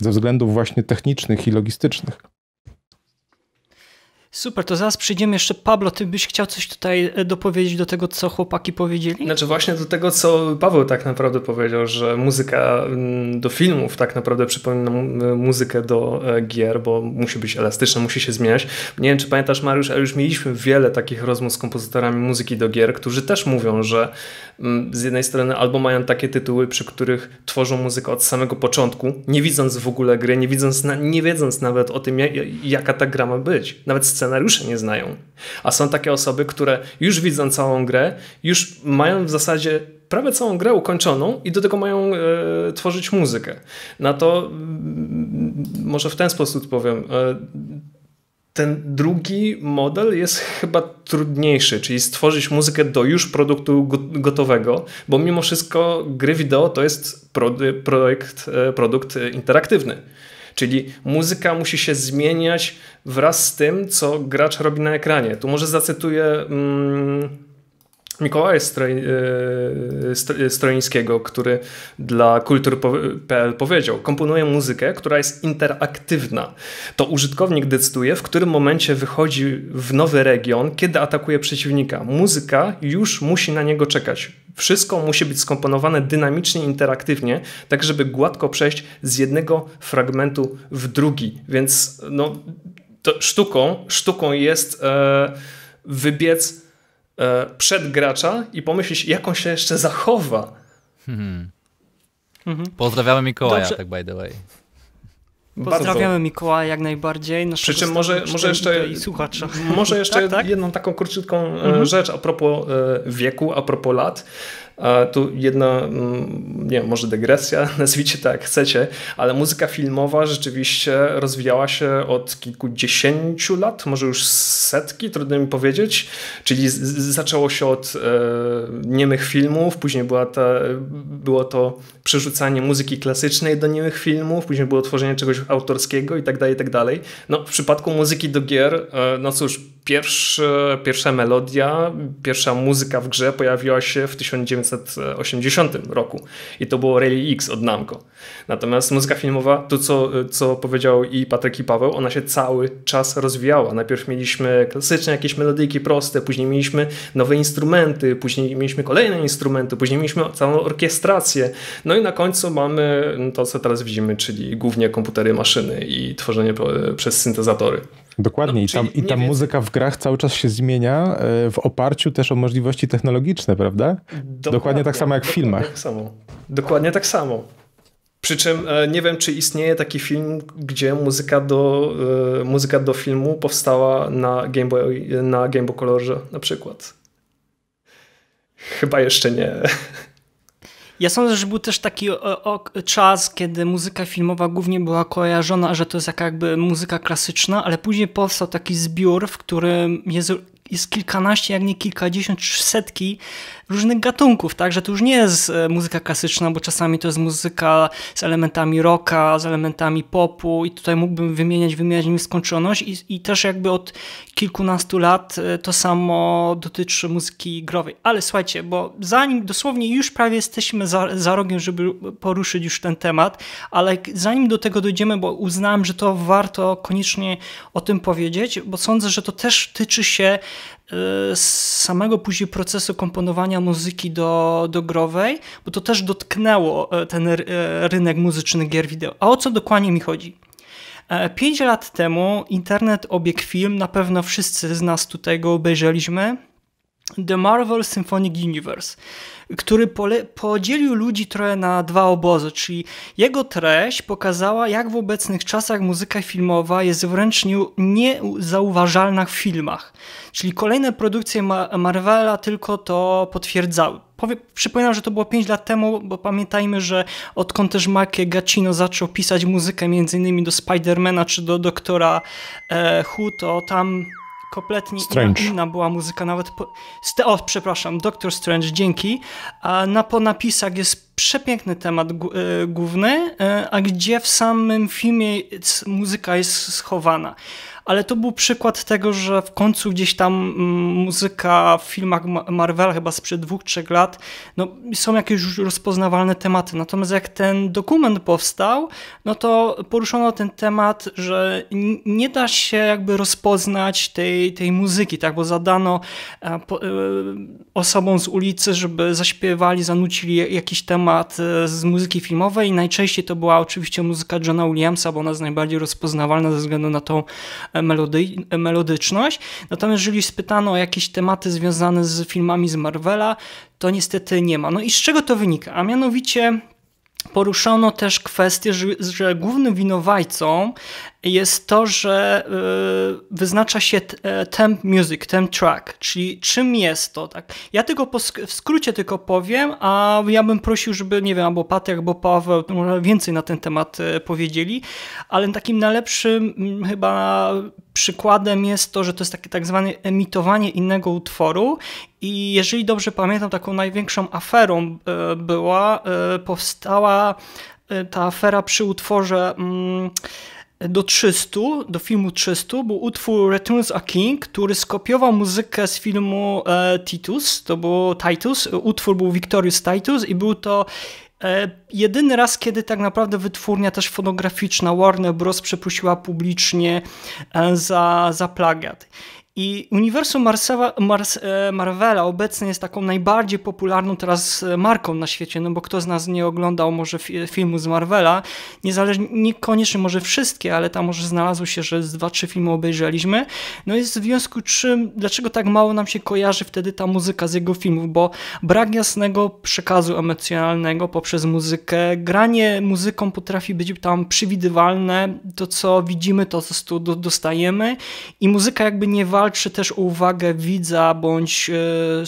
ze względów właśnie technicznych i logistycznych. Super, to zaraz przyjdziemy jeszcze. Pablo, ty byś chciał coś tutaj dopowiedzieć do tego, co chłopaki powiedzieli? Znaczy właśnie do tego, co Paweł tak naprawdę powiedział, że muzyka do filmów tak naprawdę przypomina muzykę do gier, bo musi być elastyczna, musi się zmieniać. Nie wiem, czy pamiętasz, Mariusz, ale już mieliśmy wiele takich rozmów z kompozytorami muzyki do gier, którzy też mówią, że z jednej strony albo mają takie tytuły, przy których tworzą muzykę od samego początku, nie widząc w ogóle gry, nie widząc, nie wiedząc nawet o tym, jak, jaka ta gra ma być. Nawet scenariusze nie znają. A są takie osoby, które już widzą całą grę, już mają w zasadzie prawie całą grę ukończoną i do tego mają e, tworzyć muzykę. Na to e, może w ten sposób powiem. E, ten drugi model jest chyba trudniejszy, czyli stworzyć muzykę do już produktu gotowego, bo mimo wszystko gry wideo to jest pro, projekt, produkt interaktywny. Czyli muzyka musi się zmieniać wraz z tym, co gracz robi na ekranie. Tu może zacytuję mm, Mikołaja Stroj, y, Stroińskiego, który dla kultur kropka p l powiedział: komponuję muzykę, która jest interaktywna. To użytkownik decyduje, w którym momencie wychodzi w nowy region, kiedy atakuje przeciwnika. Muzyka już musi na niego czekać. Wszystko musi być skomponowane dynamicznie, interaktywnie, tak żeby gładko przejść z jednego fragmentu w drugi. Więc no, to sztuką, sztuką jest e, wybiec e, przed gracza i pomyśleć, jak on się jeszcze zachowa. Hmm. Mhm. Pozdrawiamy Mikołaja, dobrze. Tak by the way. Pozdrawiamy Mikołaja jak najbardziej. Przy czym może, może jeszcze, może jeszcze tak, tak? jedną taką króciutką mhm. rzecz a propos wieku, a propos lat. Tu jedna, nie wiem, może dygresja, nazwijcie to jak chcecie, ale muzyka filmowa rzeczywiście rozwijała się od kilkudziesięciu lat, może już setki, trudno mi powiedzieć, czyli z, z, zaczęło się od e, niemych filmów, później była ta, było to przerzucanie muzyki klasycznej do niemych filmów, później było tworzenie czegoś autorskiego i tak dalej, i tak dalej. No, w przypadku muzyki do gier, e, no cóż, Pierwsze, pierwsza melodia, pierwsza muzyka w grze pojawiła się w tysiąc dziewięćset osiemdziesiątym roku i to było Rally X od Namco. Natomiast muzyka filmowa, to co, co powiedział i Patryk, i Paweł, ona się cały czas rozwijała. Najpierw mieliśmy klasyczne jakieś melodyjki proste, później mieliśmy nowe instrumenty, później mieliśmy kolejne instrumenty, później mieliśmy całą orkiestrację. No i na końcu mamy to, co teraz widzimy, czyli głównie komputery, maszyny i tworzenie przez syntezatory. Dokładnie. No, i tam, i ta muzyka w grach cały czas się zmienia w oparciu też o możliwości technologiczne, prawda? Dokładnie, dokładnie tak samo jak w filmach. Tak samo. Dokładnie tak samo. Przy czym nie wiem, czy istnieje taki film, gdzie muzyka do, muzyka do filmu powstała na Game Boy, na Game Boy Colorze na przykład. Chyba jeszcze nie. Ja sądzę, że był też taki o, o, czas, kiedy muzyka filmowa głównie była kojarzona, że to jest jaka jakby muzyka klasyczna, ale później powstał taki zbiór, w którym jest, jest kilkanaście, jak nie kilkadziesiąt, setki różnych gatunków, tak? Że to już nie jest muzyka klasyczna, bo czasami to jest muzyka z elementami rocka, z elementami popu i tutaj mógłbym wymieniać, wymieniać w nieskończoność i, i też jakby od kilkunastu lat to samo dotyczy muzyki growej. Ale słuchajcie, bo zanim dosłownie już prawie jesteśmy za, za rogiem, żeby poruszyć już ten temat, ale zanim do tego dojdziemy, bo uznałem, że to warto koniecznie o tym powiedzieć, bo sądzę, że to też tyczy się samego później procesu komponowania muzyki do, do growej, bo to też dotknęło ten rynek muzyczny gier wideo. A o co dokładnie mi chodzi? Pięć lat temu internet obiegł film, na pewno wszyscy z nas tutaj go obejrzeliśmy, The Marvel Symphonic Universe, który podzielił ludzi trochę na dwa obozy, czyli jego treść pokazała, jak w obecnych czasach muzyka filmowa jest wręcz niezauważalna w filmach. Czyli kolejne produkcje Marvela tylko to potwierdzały. Przypominam, że to było pięć lat temu, bo pamiętajmy, że odkąd też Mike Giacchino zaczął pisać muzykę m.in. do Spidermana czy do Doktora Who, to tam... kompletnie Strange. Inna była muzyka, nawet po, o, przepraszam, Doktor Strange, dzięki. A na, po napisach jest przepiękny temat e, główny, e, a gdzie w samym filmie muzyka jest schowana. ale to był przykład tego, że w końcu gdzieś tam muzyka w filmach Marvela chyba sprzed dwóch, trzech lat, no są jakieś już rozpoznawalne tematy. Natomiast jak ten dokument powstał, no to poruszono ten temat, że nie da się jakby rozpoznać tej, tej muzyki, tak, bo zadano osobom z ulicy, żeby zaśpiewali, zanucili jakiś temat z muzyki filmowej i najczęściej to była oczywiście muzyka Johna Williamsa, bo ona jest najbardziej rozpoznawalna ze względu na tą melody, melodyczność. Natomiast jeżeli spytano o jakieś tematy związane z filmami z Marvela, to niestety nie ma. No i z czego to wynika? A mianowicie poruszono też kwestię, że, że głównym winowajcą jest to, że wyznacza się temp music, temp track, czyli czym jest to. Tak? Ja tylko po sk w skrócie tylko powiem, a ja bym prosił, żeby, nie wiem, albo Patryk, albo Paweł może więcej na ten temat powiedzieli, ale takim najlepszym chyba przykładem jest to, że to jest takie tak zwane emitowanie innego utworu i jeżeli dobrze pamiętam, taką największą aferą była, powstała ta afera przy utworze hmm, do trzystu, do filmu trzysta był utwór Returns a King, który skopiował muzykę z filmu e, Titus, to był Titus, utwór był Victorious Titus i był to e, jedyny raz, kiedy tak naprawdę wytwórnia też fonograficzna Warner Bros. Przeprosiła publicznie e, za, za plagiat. I uniwersum Marcela, Mars, Marvela obecnie jest taką najbardziej popularną teraz marką na świecie, no bo kto z nas nie oglądał może filmu z Marvela, niezależnie, niekoniecznie może wszystkie, ale tam może znalazło się, że z dwa, trzy filmy obejrzeliśmy. No i w związku z czym, dlaczego tak mało nam się kojarzy wtedy ta muzyka z jego filmów, bo brak jasnego przekazu emocjonalnego poprzez muzykę, granie muzyką potrafi być tam przewidywalne, to co widzimy, to co dostajemy i muzyka jakby nie walczy czy też o uwagę widza bądź e,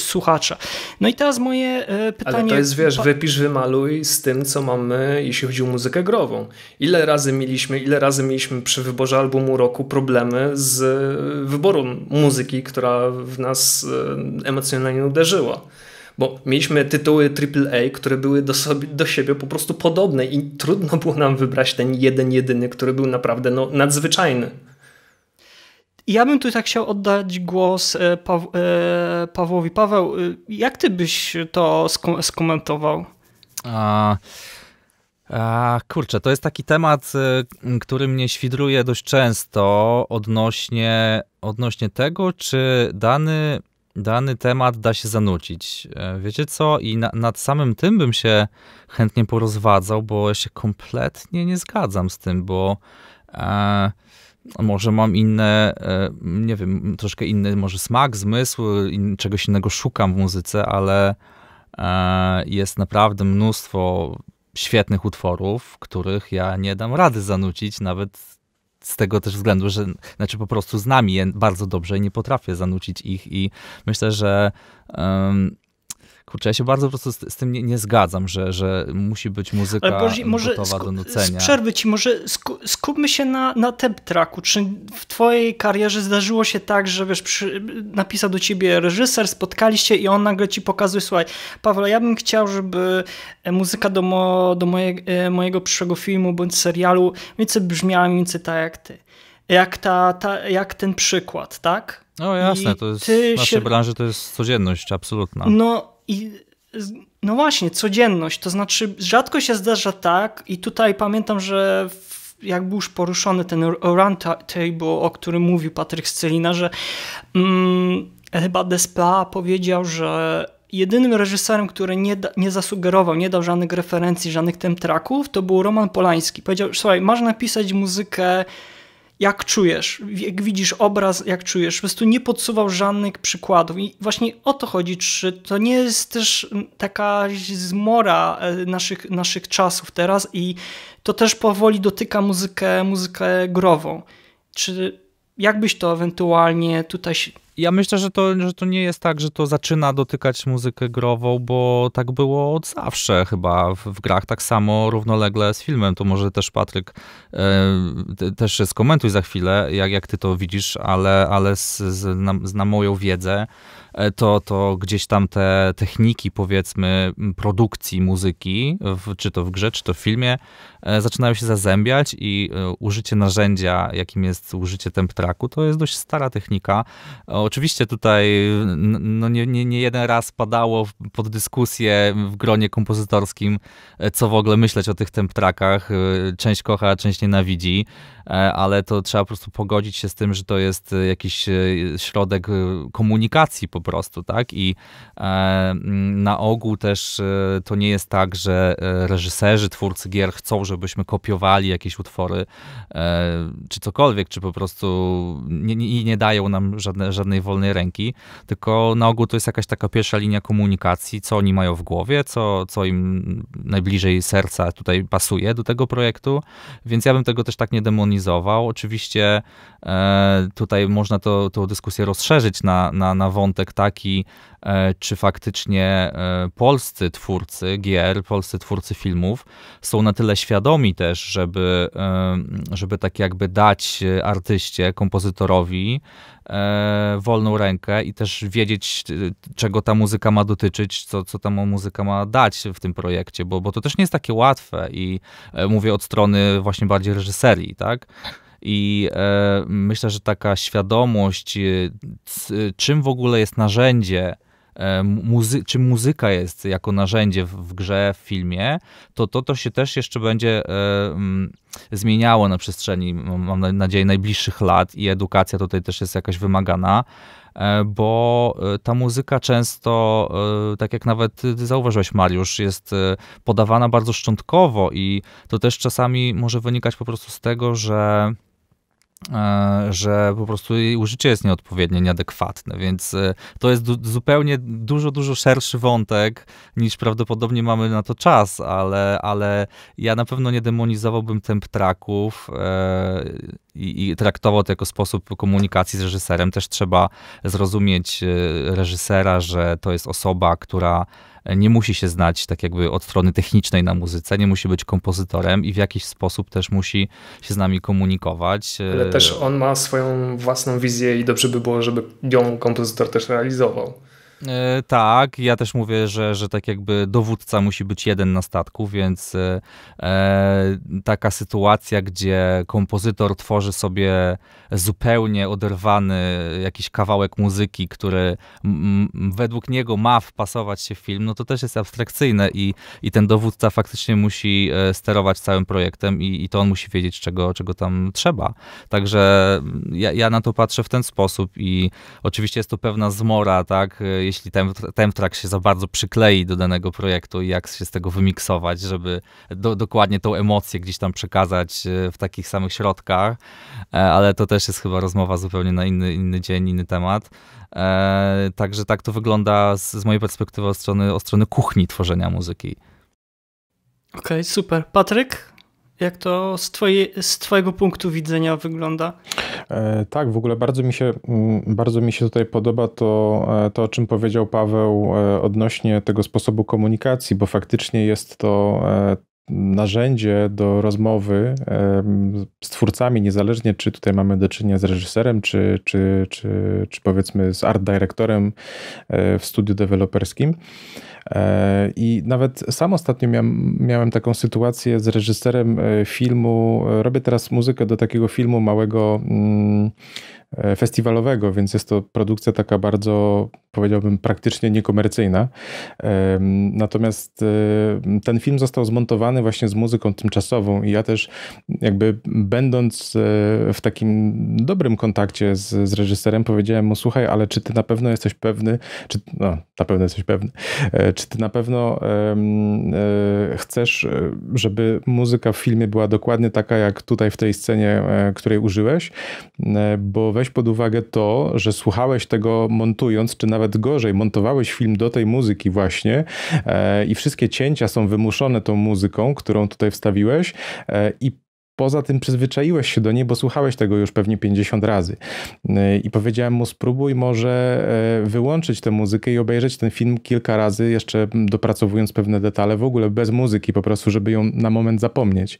słuchacza. No i teraz moje e, pytanie... Ale to jest, wiesz, wypisz, wymaluj z tym, co mamy, jeśli chodzi o muzykę grową. Ile razy mieliśmy, ile razy mieliśmy przy wyborze albumu roku problemy z wyborem muzyki, która w nas emocjonalnie uderzyła. Bo mieliśmy tytuły triple A, które były do, sobie, do siebie po prostu podobne i trudno było nam wybrać ten jeden, jedyny, który był naprawdę no, nadzwyczajny. Ja bym tutaj chciał oddać głos pa Pawłowi. Paweł, jak ty byś to skom skomentował? A, a, kurczę, to jest taki temat, który mnie świdruje dość często odnośnie, odnośnie tego, czy dany, dany temat da się zanucić. Wiecie co? I na, nad samym tym bym się chętnie porozwadzał, bo ja się kompletnie nie zgadzam z tym, bo... A, może mam inne, nie wiem, troszkę inny może smak, zmysł, czegoś innego szukam w muzyce, ale jest naprawdę mnóstwo świetnych utworów, których ja nie dam rady zanucić, nawet z tego też względu, że znaczy po prostu znam je bardzo dobrze i nie potrafię zanucić ich i myślę, że um, kurczę, ja się bardzo po prostu z, z tym nie, nie zgadzam, że, że musi być muzyka gotowa może do nucenia. Z przerwy ci, może sku skupmy się na, na temp tracku. Czy w twojej karierze zdarzyło się tak, że wiesz, przy, napisał do ciebie reżyser, spotkaliście i on nagle ci pokazuje, słuchaj, Paweł, ja bym chciał, żeby muzyka do, mo do moje mojego przyszłego filmu bądź serialu więcej brzmiała, więcej tak jak ty. Jak, ta, ta, jak ten przykład, tak? No jasne, i to jest, w naszej się... branży to jest codzienność absolutna. No I, no właśnie, codzienność, to znaczy rzadko się zdarza tak i tutaj pamiętam, że w, jak był już poruszony ten roundtable, o którym mówił Patryk Scelina, że mm, chyba Despa powiedział, że jedynym reżyserem, który nie, da, nie zasugerował, nie dał żadnych referencji, żadnych temp tracków, to był Roman Polański. Powiedział, słuchaj, masz napisać muzykę jak czujesz, jak widzisz obraz, jak czujesz. Po prostu nie podsuwał żadnych przykładów. I właśnie o to chodzi, czy to nie jest też taka zmora naszych, naszych czasów teraz i to też powoli dotyka muzykę, muzykę grową. Czy jakbyś to ewentualnie tutaj Ja myślę, że to, że to nie jest tak, że to zaczyna dotykać muzykę grową, bo tak było od zawsze chyba w, w grach, tak samo równolegle z filmem. To może też Patryk e, też skomentuj za chwilę, jak, jak ty to widzisz, ale, ale z, z, na, z na moją wiedzę to, to gdzieś tam te techniki, powiedzmy, produkcji muzyki, w, czy to w grze, czy to w filmie, e, zaczynają się zazębiać i e, użycie narzędzia, jakim jest użycie temp tracku, to jest dość stara technika. Oczywiście tutaj no nie, nie, nie jeden raz padało pod dyskusję w gronie kompozytorskim, co w ogóle myśleć o tych temp trackach. Część kocha, część nienawidzi, ale to trzeba po prostu pogodzić się z tym, że to jest jakiś środek komunikacji po prostu, tak? I na ogół też to nie jest tak, że reżyserzy, twórcy gier chcą, żebyśmy kopiowali jakieś utwory, czy cokolwiek, czy po prostu nie, nie, nie dają nam żadne, żadne wolnej ręki, tylko na ogół to jest jakaś taka pierwsza linia komunikacji, co oni mają w głowie, co, co im najbliżej serca tutaj pasuje do tego projektu, więc ja bym tego też tak nie demonizował. Oczywiście e, tutaj można to, tą dyskusję rozszerzyć na, na, na wątek taki, e, czy faktycznie e, polscy twórcy gier, polscy twórcy filmów są na tyle świadomi też, żeby, e, żeby tak jakby dać artyście, kompozytorowi E, wolną rękę i też wiedzieć, czego ta muzyka ma dotyczyć, co, co ta muzyka ma dać w tym projekcie, bo, bo to też nie jest takie łatwe i e, mówię od strony właśnie bardziej reżyserii, tak? I e, myślę, że taka świadomość, c, czym w ogóle jest narzędzie, Muzy- czy muzyka jest jako narzędzie w, w grze, w filmie, to to, to się też jeszcze będzie y, mm, zmieniało na przestrzeni, mam nadzieję, najbliższych lat i edukacja tutaj też jest jakaś wymagana, y, bo ta muzyka często, y, tak jak nawet ty zauważyłeś, Mariusz, jest y, podawana bardzo szczątkowo i to też czasami może wynikać po prostu z tego, że że po prostu jej użycie jest nieodpowiednie, nieadekwatne, więc to jest du- zupełnie dużo, dużo szerszy wątek niż prawdopodobnie mamy na to czas, ale, ale ja na pewno nie demonizowałbym temp tracków e- i traktował to jako sposób komunikacji z reżyserem. Też trzeba zrozumieć reżysera, że to jest osoba, która nie musi się znać tak jakby od strony technicznej na muzyce, nie musi być kompozytorem i w jakiś sposób też musi się z nami komunikować. Ale też on ma swoją własną wizję i dobrze by było, żeby ją kompozytor też realizował. Yy, tak, ja też mówię, że, że tak jakby dowódca musi być jeden na statku, więc yy, taka sytuacja, gdzie kompozytor tworzy sobie zupełnie oderwany jakiś kawałek muzyki, który m- m- według niego ma wpasować się w film, no to też jest abstrakcyjne i, i ten dowódca faktycznie musi sterować całym projektem i, i to on musi wiedzieć, czego, czego tam trzeba. Także ja, ja na to patrzę w ten sposób i oczywiście jest to pewna zmora, tak, jeśli ten, ten track się za bardzo przyklei do danego projektu i jak się z tego wymiksować, żeby do, dokładnie tą emocję gdzieś tam przekazać w takich samych środkach, ale to też jest chyba rozmowa zupełnie na inny, inny dzień, inny temat. E, także tak to wygląda z, z mojej perspektywy od strony, od strony kuchni tworzenia muzyki. Okej, okay, super. Patryk? Jak to z, twoje, z twojego punktu widzenia wygląda? E, tak, w ogóle bardzo mi się, bardzo mi się tutaj podoba to, to, o czym powiedział Paweł odnośnie tego sposobu komunikacji, bo faktycznie jest to narzędzie do rozmowy z twórcami, niezależnie czy tutaj mamy do czynienia z reżyserem, czy, czy, czy, czy powiedzmy z art dyrektorem w studiu deweloperskim. I nawet sam ostatnio miałem, miałem taką sytuację z reżyserem filmu. Robię teraz muzykę do takiego filmu małego festiwalowego, więc jest to produkcja taka bardzo, powiedziałbym, praktycznie niekomercyjna. Natomiast ten film został zmontowany właśnie z muzyką tymczasową i ja też jakby będąc w takim dobrym kontakcie z, z reżyserem powiedziałem mu: słuchaj, ale czy ty na pewno jesteś pewny, czy, no, na pewno jesteś pewny, czy ty na pewno chcesz, żeby muzyka w filmie była dokładnie taka, jak tutaj w tej scenie, której użyłeś, bo weź pod uwagę to, że słuchałeś tego montując, czy nawet gorzej, montowałeś film do tej muzyki właśnie e, i wszystkie cięcia są wymuszone tą muzyką, którą tutaj wstawiłeś e, i poza tym przyzwyczaiłeś się do niej, bo słuchałeś tego już pewnie pięćdziesiąt razy. I powiedziałem mu, spróbuj może wyłączyć tę muzykę i obejrzeć ten film kilka razy, jeszcze dopracowując pewne detale, w ogóle bez muzyki, po prostu, żeby ją na moment zapomnieć.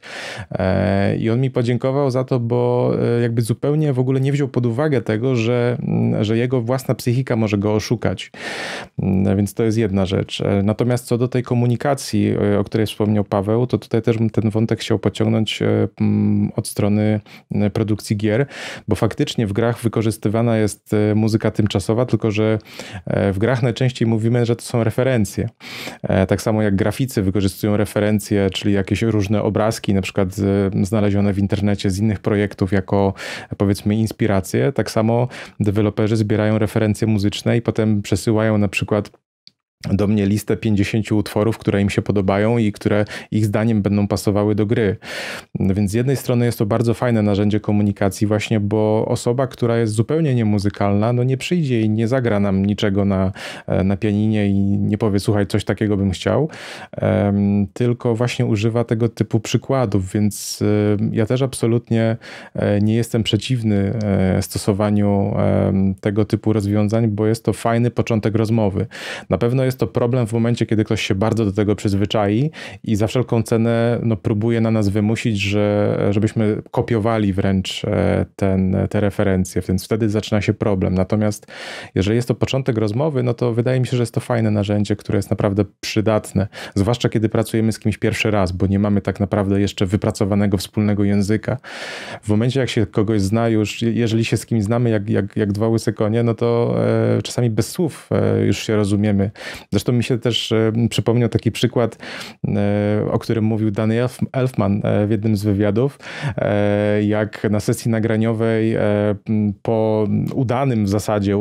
I on mi podziękował za to, bo jakby zupełnie w ogóle nie wziął pod uwagę tego, że, że jego własna psychika może go oszukać. Więc to jest jedna rzecz. Natomiast co do tej komunikacji, o której wspomniał Paweł, to tutaj też bym ten wątek chciał pociągnąć od strony produkcji gier, bo faktycznie w grach wykorzystywana jest muzyka tymczasowa, tylko że w grach najczęściej mówimy, że to są referencje. Tak samo jak graficy wykorzystują referencje, czyli jakieś różne obrazki, na przykład znalezione w internecie z innych projektów jako, powiedzmy, inspiracje. Tak samo deweloperzy zbierają referencje muzyczne i potem przesyłają na przykład do mnie listę pięćdziesięciu utworów, które im się podobają i które ich zdaniem będą pasowały do gry. Więc z jednej strony jest to bardzo fajne narzędzie komunikacji właśnie, bo osoba, która jest zupełnie niemuzykalna, no nie przyjdzie i nie zagra nam niczego na, na pianinie i nie powie, słuchaj, coś takiego bym chciał, tylko właśnie używa tego typu przykładów, więc ja też absolutnie nie jestem przeciwny stosowaniu tego typu rozwiązań, bo jest to fajny początek rozmowy. Na pewno jest jest to problem w momencie, kiedy ktoś się bardzo do tego przyzwyczai i za wszelką cenę no, próbuje na nas wymusić, że, żebyśmy kopiowali wręcz ten, te referencje, więc wtedy zaczyna się problem. Natomiast jeżeli jest to początek rozmowy, no to wydaje mi się, że jest to fajne narzędzie, które jest naprawdę przydatne, zwłaszcza kiedy pracujemy z kimś pierwszy raz, bo nie mamy tak naprawdę jeszcze wypracowanego wspólnego języka. W momencie, jak się kogoś zna już, jeżeli się z kimś znamy jak, jak, jak dwa łyse konie, no to e, czasami bez słów e, już się rozumiemy. Zresztą mi się też przypomniał taki przykład, o którym mówił Danny Elfman w jednym z wywiadów, jak na sesji nagraniowej po udanym w zasadzie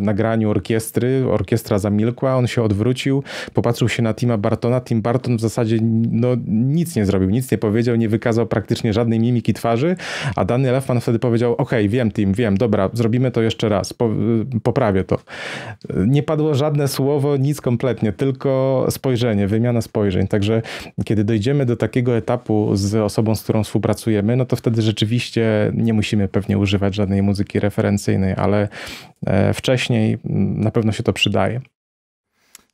nagraniu orkiestry, orkiestra zamilkła, on się odwrócił, popatrzył się na Tima Bartona, Tim Barton w zasadzie no, nic nie zrobił, nic nie powiedział, nie wykazał praktycznie żadnej mimiki twarzy, a Danny Elfman wtedy powiedział, ok, wiem Tim, wiem, dobra, zrobimy to jeszcze raz, poprawię to. Nie padło żadne słowo, nic kompletnie, tylko spojrzenie, wymiana spojrzeń. Także kiedy dojdziemy do takiego etapu z osobą, z którą współpracujemy, no to wtedy rzeczywiście nie musimy pewnie używać żadnej muzyki referencyjnej, ale wcześniej na pewno się to przydaje.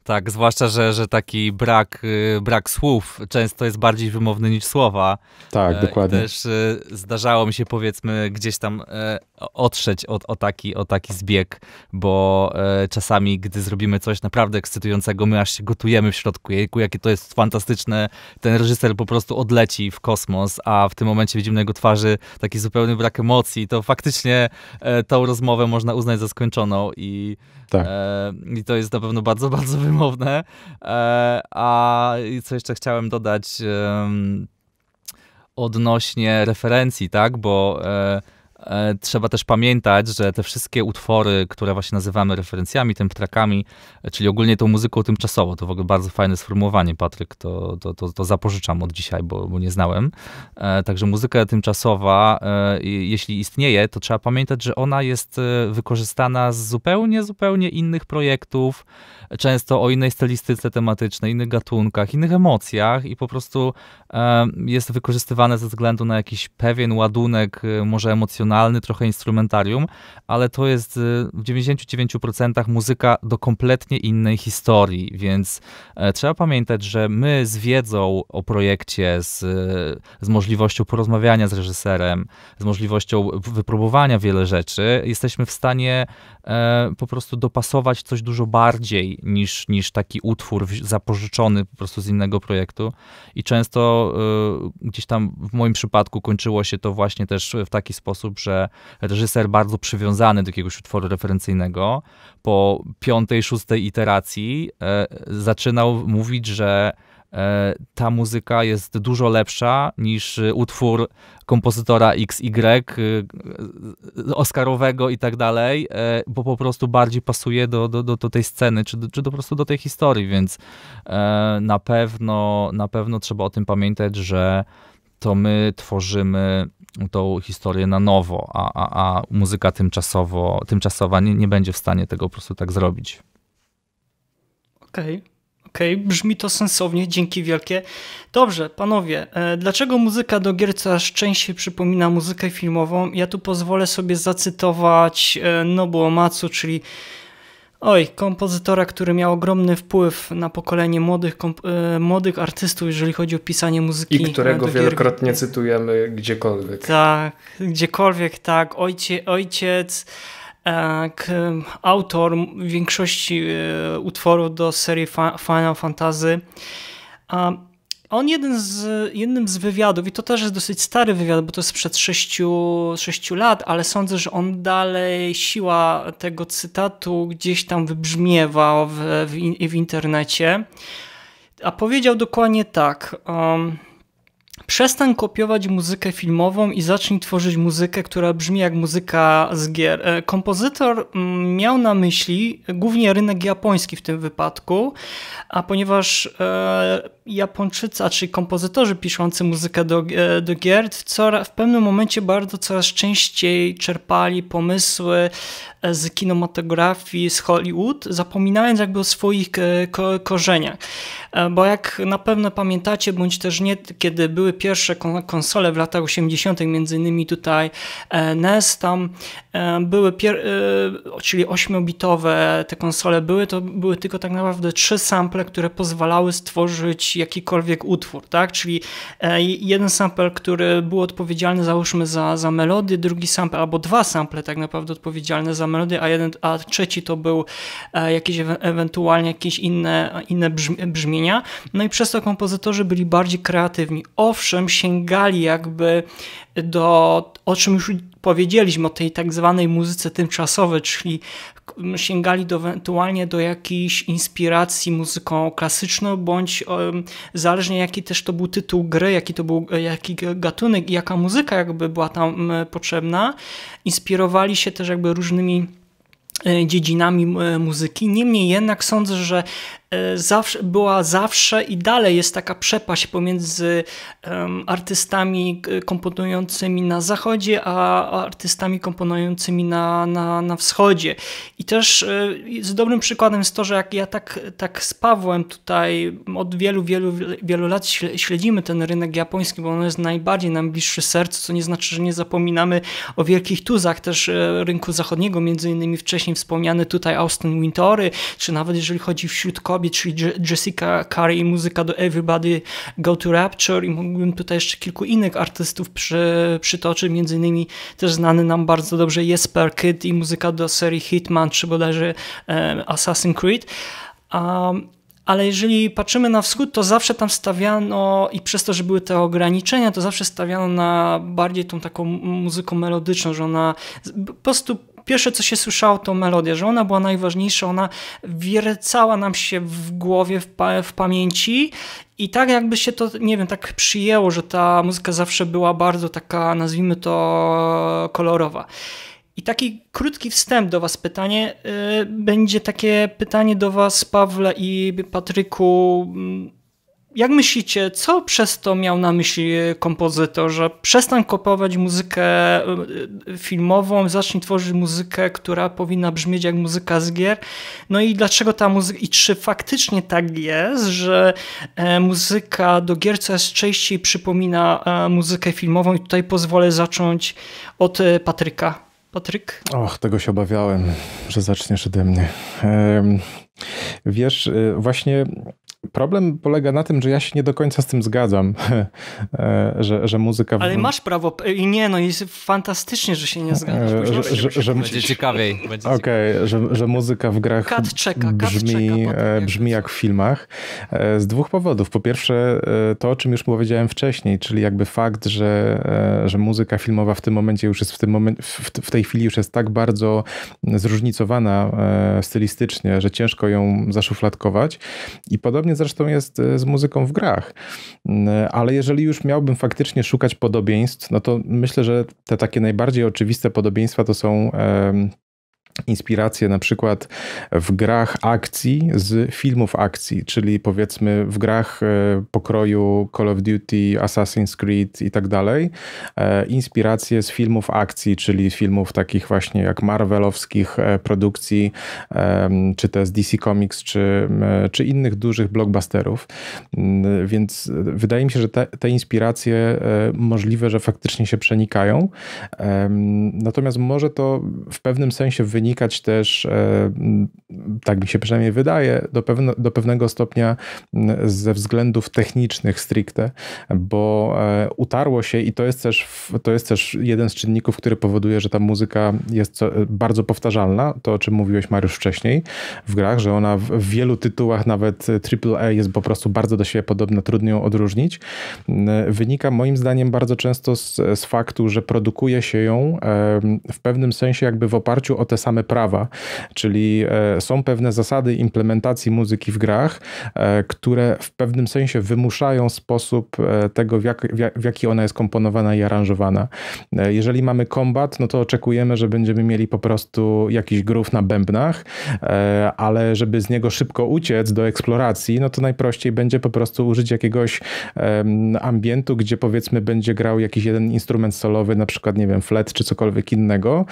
Tak, zwłaszcza, że, że taki brak, brak słów często jest bardziej wymowny niż słowa. Tak, dokładnie. I też zdarzało mi się, powiedzmy, gdzieś tam otrzeć o, o, taki, o taki zbieg, bo czasami, gdy zrobimy coś naprawdę ekscytującego, my aż się gotujemy w środku. Jejku, jakie to jest fantastyczne, ten reżyser po prostu odleci w kosmos, a w tym momencie widzimy na jego twarzy taki zupełny brak emocji. To faktycznie tą rozmowę można uznać za skończoną i, tak. e, i to jest na pewno bardzo, bardzo wymowne. Mowne. A co jeszcze chciałem dodać odnośnie referencji, tak? Bo trzeba też pamiętać, że te wszystkie utwory, które właśnie nazywamy referencjami, tym trackami, czyli ogólnie tą muzyką tymczasową, to w ogóle bardzo fajne sformułowanie, Patryk, to, to, to, to zapożyczam od dzisiaj, bo, bo nie znałem. Także muzyka tymczasowa, jeśli istnieje, to trzeba pamiętać, że ona jest wykorzystana z zupełnie, zupełnie innych projektów, często o innej stylistyce tematycznej, innych gatunkach, innych emocjach i po prostu jest wykorzystywane ze względu na jakiś pewien ładunek, może emocjonalny, trochę instrumentarium, ale to jest w dziewięćdziesięciu dziewięciu procentach muzyka do kompletnie innej historii, więc trzeba pamiętać, że my z wiedzą o projekcie, z, z możliwością porozmawiania z reżyserem, z możliwością wypróbowania wiele rzeczy, jesteśmy w stanie e, po prostu dopasować coś dużo bardziej niż, niż taki utwór zapożyczony po prostu z innego projektu i często e, gdzieś tam w moim przypadku kończyło się to właśnie też w taki sposób, że reżyser bardzo przywiązany do jakiegoś utworu referencyjnego po piątej, szóstej iteracji e, zaczynał mówić, że e, ta muzyka jest dużo lepsza niż utwór kompozytora X Y, e, oscarowego i tak dalej, e, bo po prostu bardziej pasuje do, do, do, do tej sceny, czy, do, czy do, po prostu do tej historii, więc e, na pewno, na pewno trzeba o tym pamiętać, że to my tworzymy tą historię na nowo, a, a, a muzyka tymczasowo, tymczasowa nie, nie będzie w stanie tego po prostu tak zrobić. Okej, okay, Okej, okay, brzmi to sensownie, dzięki wielkie. Dobrze, panowie, dlaczego muzyka do gier coraz częściej przypomina muzykę filmową? Ja tu pozwolę sobie zacytować Nobuo Matsu, czyli oj, kompozytora, który miał ogromny wpływ na pokolenie młodych, młodych artystów, jeżeli chodzi o pisanie muzyki. I którego wielokrotnie cytujemy gdziekolwiek. Tak, gdziekolwiek, tak. Ojcie, ojciec, autor większości utworów do serii Final Fantasy. On jeden z, jednym z wywiadów, i to też jest dosyć stary wywiad, bo to jest sprzed sześciu lat, ale sądzę, że on dalej, siła tego cytatu gdzieś tam wybrzmiewa w, w, w internecie. A powiedział dokładnie tak. Um, Przestań kopiować muzykę filmową i zacznij tworzyć muzykę, która brzmi jak muzyka z gier. Kompozytor miał na myśli głównie rynek japoński w tym wypadku, a ponieważ Japończycy, czyli kompozytorzy piszący muzykę do, do gier, w pewnym momencie bardzo coraz częściej czerpali pomysły z kinematografii, z Hollywood, zapominając jakby o swoich ko korzeniach. Bo jak na pewno pamiętacie, bądź też nie, kiedy były pierwsze konsole w latach osiemdziesiątych, między innymi tutaj N E S, tam były, czyli ośmiobitowe te konsole były, to były tylko tak naprawdę trzy sample, które pozwalały stworzyć jakikolwiek utwór, tak? Czyli jeden sample, który był odpowiedzialny, załóżmy, za, za melodię, drugi sample, albo dwa sample tak naprawdę odpowiedzialne za melodię, a jeden, a trzeci to był jakieś ewentualnie jakieś inne, inne brzmienia. No i przez to kompozytorzy byli bardziej kreatywni. Owszem, sięgali jakby do, o czym już powiedzieliśmy, o tej tak zwanej muzyce tymczasowej, czyli sięgali do, ewentualnie do jakiejś inspiracji muzyką klasyczną, bądź um, zależnie jaki też to był tytuł gry, jaki to był jaki gatunek i jaka muzyka jakby była tam potrzebna, inspirowali się też jakby różnymi dziedzinami muzyki. Niemniej jednak sądzę, że zawsze, była zawsze i dalej jest taka przepaść pomiędzy um, artystami komponującymi na zachodzie, a artystami komponującymi na, na, na wschodzie. I też z um, dobrym przykładem jest to, że jak ja tak, tak z Pawłem tutaj od wielu, wielu, wielu lat śledzimy ten rynek japoński, bo on jest najbardziej nam bliższy sercu, co nie znaczy, że nie zapominamy o wielkich tuzach też rynku zachodniego, między innymi wcześniej wspomniany tutaj Austin Wintory, czy nawet jeżeli chodzi wśród kobiet, czyli Jessica Curry i muzyka do Everybody Go to Rapture, i mógłbym tutaj jeszcze kilku innych artystów przy, przytoczyć, między innymi też znany nam bardzo dobrze Jesper Kidd i muzyka do serii Hitman czy bodajże um, Assassin's Creed. Um, ale jeżeli patrzymy na wschód, to zawsze tam stawiano, i przez to, że były te ograniczenia, to zawsze stawiano na bardziej tą taką muzyką melodyczną, że ona po prostu pierwsze, co się słyszało, to melodia, że ona była najważniejsza, ona wiercała nam się w głowie, w, pa w pamięci, i tak jakby się to, nie wiem, tak przyjęło, że ta muzyka zawsze była bardzo taka, nazwijmy to, kolorowa. I taki krótki wstęp do was pytanie, yy, będzie takie pytanie do was, Pawle i Patryku. Jak myślicie, co przez to miał na myśli kompozytor, że przestań kopiować muzykę filmową, zacznij tworzyć muzykę, która powinna brzmieć jak muzyka z gier? No i dlaczego ta muzyka, i czy faktycznie tak jest, że muzyka do gier coraz częściej przypomina muzykę filmową? I tutaj pozwolę zacząć od Patryka. Patryk? Och, tego się obawiałem, że zaczniesz ode mnie. Wiesz, właśnie... Problem polega na tym, że ja się nie do końca z tym zgadzam, że, że muzyka... W... Ale masz prawo... Nie, no jest fantastycznie, że się nie zgadzasz. Że, że, że, że... Będzie ciekawiej. Okej, okay, że, że muzyka w grach kat czeka, kat brzmi, czeka brzmi jak w filmach. Z dwóch powodów. Po pierwsze to, o czym już powiedziałem wcześniej, czyli jakby fakt, że, że muzyka filmowa w tym momencie już jest, w, tym momen... w tej chwili już jest tak bardzo zróżnicowana stylistycznie, że ciężko ją zaszufladkować. I podobnie zresztą jest z muzyką w grach. Ale jeżeli już miałbym faktycznie szukać podobieństw, no to myślę, że te takie najbardziej oczywiste podobieństwa to są inspiracje na przykład w grach akcji z filmów akcji, czyli powiedzmy w grach pokroju Call of Duty, Assassin's Creed i tak dalej. Inspiracje z filmów akcji, czyli filmów takich właśnie jak marvelowskich produkcji, czy też D C Comics, czy, czy innych dużych blockbusterów. Więc wydaje mi się, że te, te inspiracje możliwe, że faktycznie się przenikają. Natomiast może to w pewnym sensie wynikać też, tak mi się przynajmniej wydaje, do, pewne, do pewnego stopnia ze względów technicznych stricte, bo utarło się i to jest też, to jest też jeden z czynników, który powoduje, że ta muzyka jest bardzo powtarzalna, to o czym mówiłeś, Mariusz, wcześniej w grach, że ona w wielu tytułach, nawet A A A, jest po prostu bardzo do siebie podobna, trudno ją odróżnić. Wynika moim zdaniem bardzo często z, z faktu, że produkuje się ją w pewnym sensie jakby w oparciu o te same prawa, czyli są pewne zasady implementacji muzyki w grach, które w pewnym sensie wymuszają sposób tego, w, jak, w jaki ona jest komponowana i aranżowana. Jeżeli mamy kombat, no to oczekujemy, że będziemy mieli po prostu jakiś groove na bębnach, ale żeby z niego szybko uciec do eksploracji, no to najprościej będzie po prostu użyć jakiegoś ambientu, gdzie powiedzmy będzie grał jakiś jeden instrument solowy, na przykład, nie wiem, flet czy cokolwiek innego,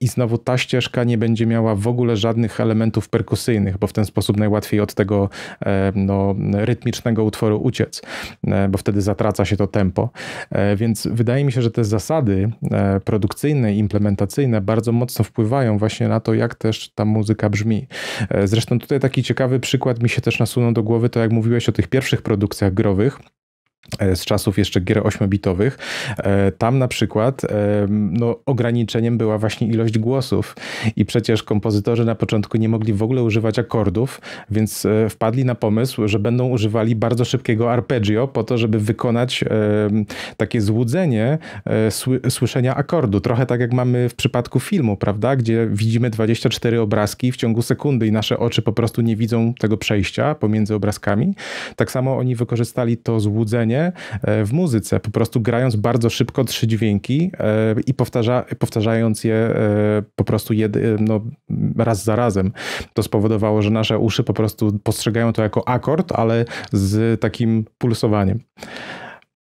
i znowu ta ścieżka nie będzie miała w ogóle żadnych elementów perkusyjnych, bo w ten sposób najłatwiej od tego no, rytmicznego utworu uciec, bo wtedy zatraca się to tempo. Więc wydaje mi się, że te zasady produkcyjne i implementacyjne bardzo mocno wpływają właśnie na to, jak też ta muzyka brzmi. Zresztą tutaj taki ciekawy przykład mi się też nasunął do głowy, to jak mówiłeś o tych pierwszych produkcjach growych, z czasów jeszcze gier ośmiobitowych. Tam na przykład no, ograniczeniem była właśnie ilość głosów i przecież kompozytorzy na początku nie mogli w ogóle używać akordów, więc wpadli na pomysł, że będą używali bardzo szybkiego arpeggio po to, żeby wykonać takie złudzenie słyszenia akordu. Trochę tak jak mamy w przypadku filmu, prawda, gdzie widzimy dwadzieścia cztery obrazki w ciągu sekundy i nasze oczy po prostu nie widzą tego przejścia pomiędzy obrazkami. Tak samo oni wykorzystali to złudzenie w muzyce, po prostu grając bardzo szybko trzy dźwięki i powtarza, powtarzając je po prostu jedy, no, raz za razem. To spowodowało, że nasze uszy po prostu postrzegają to jako akord, ale z takim pulsowaniem.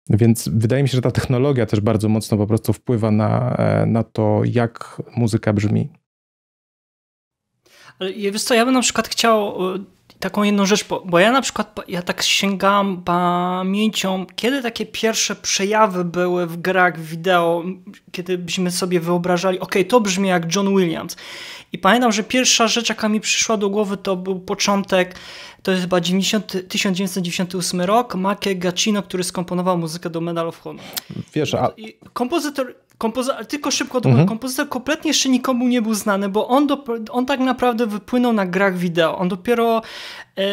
Więc wydaje mi się, że ta technologia też bardzo mocno po prostu wpływa na, na to, jak muzyka brzmi. Ale wiesz co, ja bym na przykład chciał taką jedną rzecz, bo, bo ja na przykład, ja tak sięgam pamięcią, kiedy takie pierwsze przejawy były w grach wideo, kiedy byśmy sobie wyobrażali, okej, okay, to brzmi jak John Williams. I pamiętam, że pierwsza rzecz, jaka mi przyszła do głowy, to był początek, to jest chyba tysiąc dziewięćset dziewięćdziesiąty ósmy rok, Make Gacino, który skomponował muzykę do Medal of Honor. Wiesz, a... I kompozytor... Kompozy- tylko szybko, mhm. kompozytor kompletnie jeszcze nikomu nie był znany, bo on, on tak naprawdę wypłynął na grach wideo. On dopiero, e,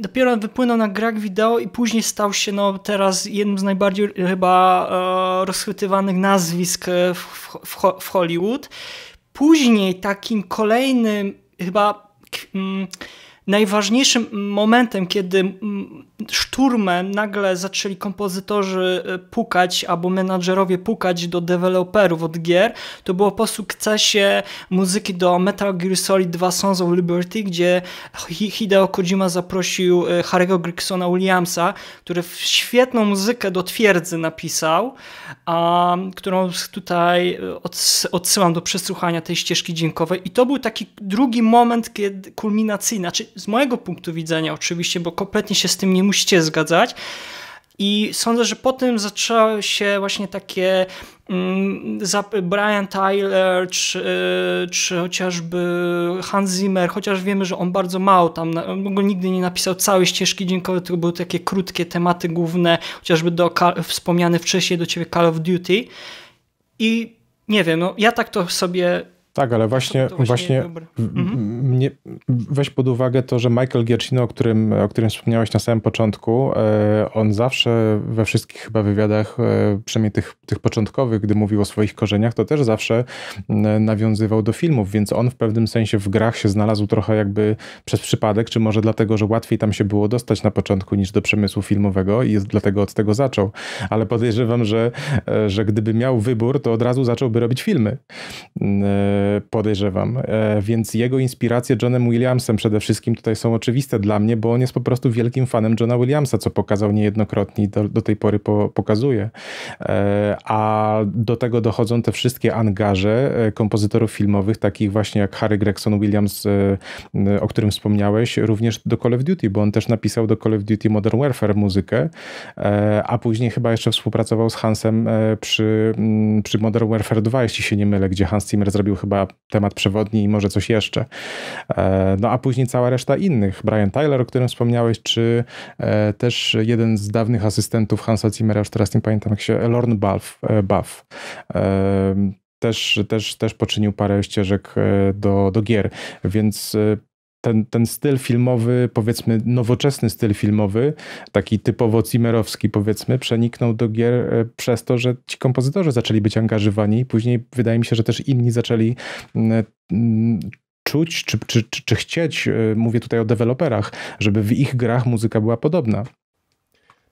dopiero wypłynął na grach wideo i później stał się no, teraz jednym z najbardziej chyba e, rozchwytywanych nazwisk w, w, w Hollywood. Później takim kolejnym chyba... Mm, najważniejszym momentem, kiedy szturmem nagle zaczęli kompozytorzy pukać albo menadżerowie pukać do deweloperów od gier, to było po sukcesie muzyki do Metal Gear Solid dwa Sons of Liberty, gdzie Hideo Kojima zaprosił Harry'ego Greggsona Williamsa, który świetną muzykę do Twierdzy napisał, a, którą tutaj odsyłam do przesłuchania tej ścieżki dźwiękowej. I to był taki drugi moment, kiedy kulminacyjny, znaczy z mojego punktu widzenia oczywiście, bo kompletnie się z tym nie musicie zgadzać. I sądzę, że potem zaczęły się właśnie takie mm, Brian Tyler, czy, czy chociażby Hans Zimmer, chociaż wiemy, że on bardzo mało tam, go nigdy nie napisał całej ścieżki dźwiękowej, tylko były takie krótkie tematy główne, chociażby do, wspomniany wcześniej do ciebie Call of Duty. I nie wiem, no ja tak to sobie... Tak, ale właśnie, to, to właśnie, właśnie mhm. nie, weź pod uwagę to, że Michael Giacchino, o którym, o którym wspomniałeś na samym początku, on zawsze we wszystkich chyba wywiadach, przynajmniej tych, tych początkowych, gdy mówił o swoich korzeniach, to też zawsze nawiązywał do filmów, więc on w pewnym sensie w grach się znalazł trochę jakby przez przypadek, czy może dlatego, że łatwiej tam się było dostać na początku niż do przemysłu filmowego i jest dlatego od tego zaczął. Ale podejrzewam, że, że gdyby miał wybór, to od razu zacząłby robić filmy. podejrzewam. Więc jego inspiracje Johnem Williamsem przede wszystkim tutaj są oczywiste dla mnie, bo on jest po prostu wielkim fanem Johna Williamsa, co pokazał niejednokrotnie i do, do tej pory po, pokazuje. A do tego dochodzą te wszystkie angaże kompozytorów filmowych, takich właśnie jak Harry Gregson Williams, o którym wspomniałeś, również do Call of Duty, bo on też napisał do Call of Duty Modern Warfare muzykę, a później chyba jeszcze współpracował z Hansem przy, przy Modern Warfare dwa, jeśli się nie mylę, gdzie Hans Zimmer zrobił chyba temat przewodni i może coś jeszcze. No a później cała reszta innych. Brian Tyler, o którym wspomniałeś, czy też jeden z dawnych asystentów Hansa Zimmera, już teraz nie pamiętam jak się, Lorne Buff. Buff. Też, też, też poczynił parę ścieżek do, do gier, więc ten, ten styl filmowy, powiedzmy nowoczesny styl filmowy, taki typowo zimmerowski powiedzmy, przeniknął do gier przez to, że ci kompozytorzy zaczęli być angażowani i później wydaje mi się, że też inni zaczęli czuć czy, czy, czy, czy chcieć, mówię tutaj o deweloperach, żeby w ich grach muzyka była podobna.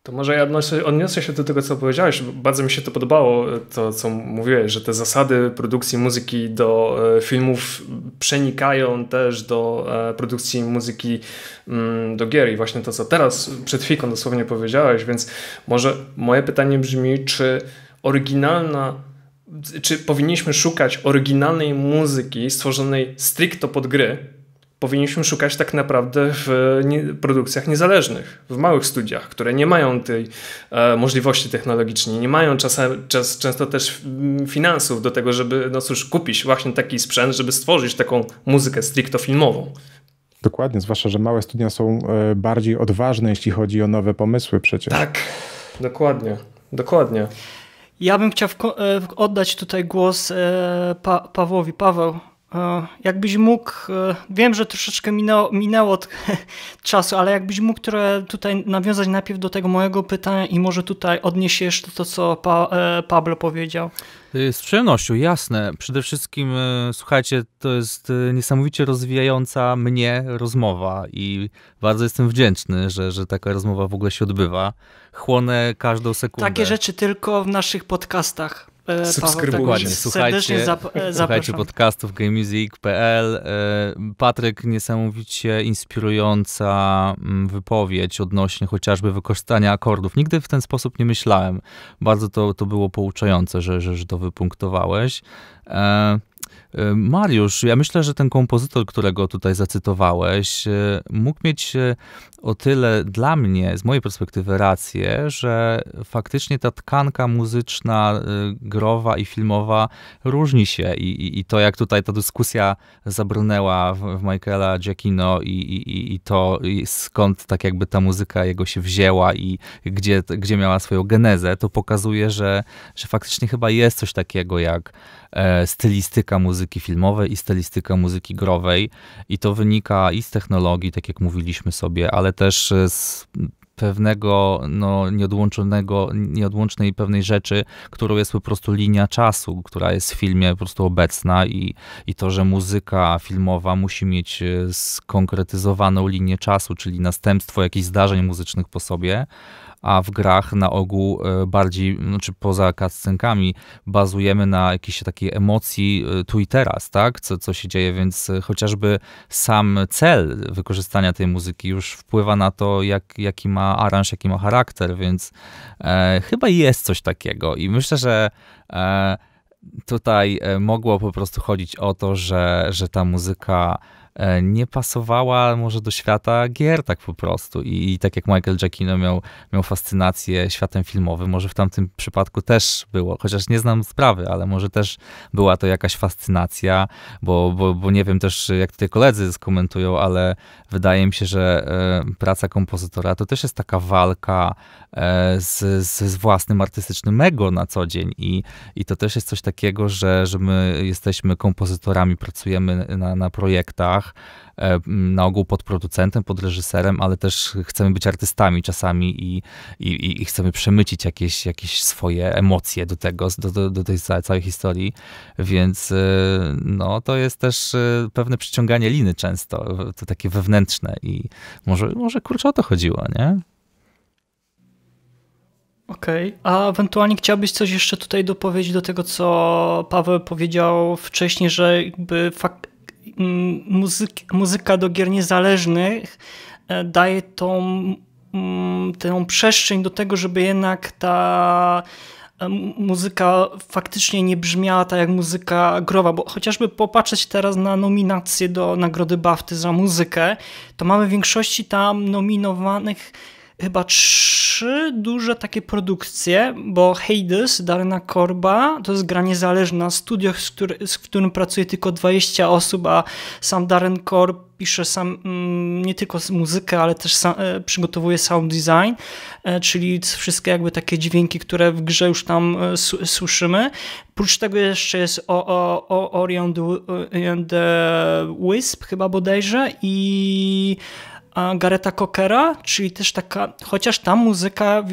To może ja odniosę, odniosę się do tego, co powiedziałeś. Bardzo mi się to podobało, to co mówiłeś, że te zasady produkcji muzyki do filmów przenikają też do produkcji muzyki do gier i właśnie to, co teraz przed chwilką dosłownie powiedziałeś, więc może moje pytanie brzmi, czy oryginalna czy powinniśmy szukać oryginalnej muzyki stworzonej stricto pod gry, powinniśmy szukać tak naprawdę w produkcjach niezależnych, w małych studiach, które nie mają tej e, możliwości technologicznej, nie mają czasem, czas, często też finansów do tego, żeby no cóż, kupić właśnie taki sprzęt, żeby stworzyć taką muzykę stricto filmową. Dokładnie, zwłaszcza, że małe studia są bardziej odważne, jeśli chodzi o nowe pomysły przecież. Tak, dokładnie, dokładnie. Ja bym chciał oddać tutaj głos pa Pawłowi. Paweł, jakbyś mógł, wiem, że troszeczkę minęło, minęło od czasu, ale jakbyś mógł tutaj nawiązać najpierw do tego mojego pytania i może tutaj odnieść się jeszcze to, co pa, Pablo powiedział. Z przyjemnością, jasne. Przede wszystkim, słuchajcie, to jest niesamowicie rozwijająca mnie rozmowa i bardzo jestem wdzięczny, że, że taka rozmowa w ogóle się odbywa. Chłonę każdą sekundę. Takie rzeczy tylko w naszych podcastach. Subskrybujcie. Słuchajcie, słuchajcie podcastów gamemusic kropka p l. Patryk, niesamowicie inspirująca wypowiedź odnośnie chociażby wykorzystania akordów. Nigdy w ten sposób nie myślałem. Bardzo to, to było pouczające, że, że, że to wypunktowałeś. Mariusz, ja myślę, że ten kompozytor, którego tutaj zacytowałeś, mógł mieć o tyle dla mnie, z mojej perspektywy rację, że faktycznie ta tkanka muzyczna, growa i filmowa różni się i, i, i to jak tutaj ta dyskusja zabrnęła w, w Michaela Giacchino i, i, i to i skąd tak jakby ta muzyka jego się wzięła i gdzie, gdzie miała swoją genezę, to pokazuje, że, że faktycznie chyba jest coś takiego jak stylistyka muzyki filmowej i stylistyka muzyki growej i to wynika i z technologii, tak jak mówiliśmy sobie, ale też z pewnego, no, nieodłączonego, nieodłącznej pewnej rzeczy, którą jest po prostu linia czasu, która jest w filmie po prostu obecna i, i to, że muzyka filmowa musi mieć skonkretyzowaną linię czasu, czyli następstwo jakichś zdarzeń muzycznych po sobie, a w grach na ogół bardziej, znaczy poza cutscenkami, bazujemy na jakiejś takiej emocji tu i teraz, tak? Co, co się dzieje, więc chociażby sam cel wykorzystania tej muzyki już wpływa na to, jak, jaki ma aranż, jaki ma charakter, więc e, chyba jest coś takiego i myślę, że e, tutaj mogło po prostu chodzić o to, że, że ta muzyka nie pasowała może do świata gier tak po prostu. I, i tak jak Michael Giacchino miał, miał fascynację światem filmowym, może w tamtym przypadku też było, chociaż nie znam sprawy, ale może też była to jakaś fascynacja, bo, bo, bo nie wiem też, jak tutaj koledzy skomentują, ale wydaje mi się, że e, praca kompozytora to też jest taka walka e, z, z własnym artystycznym ego na co dzień i, i to też jest coś takiego, że, że my jesteśmy kompozytorami, pracujemy na, na projektach, na ogół pod producentem, pod reżyserem, ale też chcemy być artystami czasami i, i, i chcemy przemycić jakieś, jakieś swoje emocje do tego, do, do tej całej historii, więc no, to jest też pewne przyciąganie liny często, to takie wewnętrzne i może, może kurczę o to chodziło, nie? Okej, okay. A ewentualnie chciałbyś coś jeszcze tutaj dopowiedzieć do tego, co Paweł powiedział wcześniej, że jakby fakt, muzyka, muzyka do gier niezależnych daje tą, tą przestrzeń do tego, żeby jednak ta muzyka faktycznie nie brzmiała tak jak muzyka growa, bo chociażby popatrzeć teraz na nominacje do Nagrody BAFTY za muzykę, to mamy w większości tam nominowanych chyba trzy duże takie produkcje, bo Hades, Daryna Korba, to jest gra niezależna, studio, z, który, z którym pracuje tylko dwadzieścia osób, a sam Darren Korb pisze sam nie tylko muzykę, ale też sam, przygotowuje sound design, czyli wszystkie jakby takie dźwięki, które w grze już tam słyszymy. Prócz tego jeszcze jest o, o, o Ori and the Wisp chyba bodajże i Garetha Cockera, czyli też taka, chociaż ta muzyka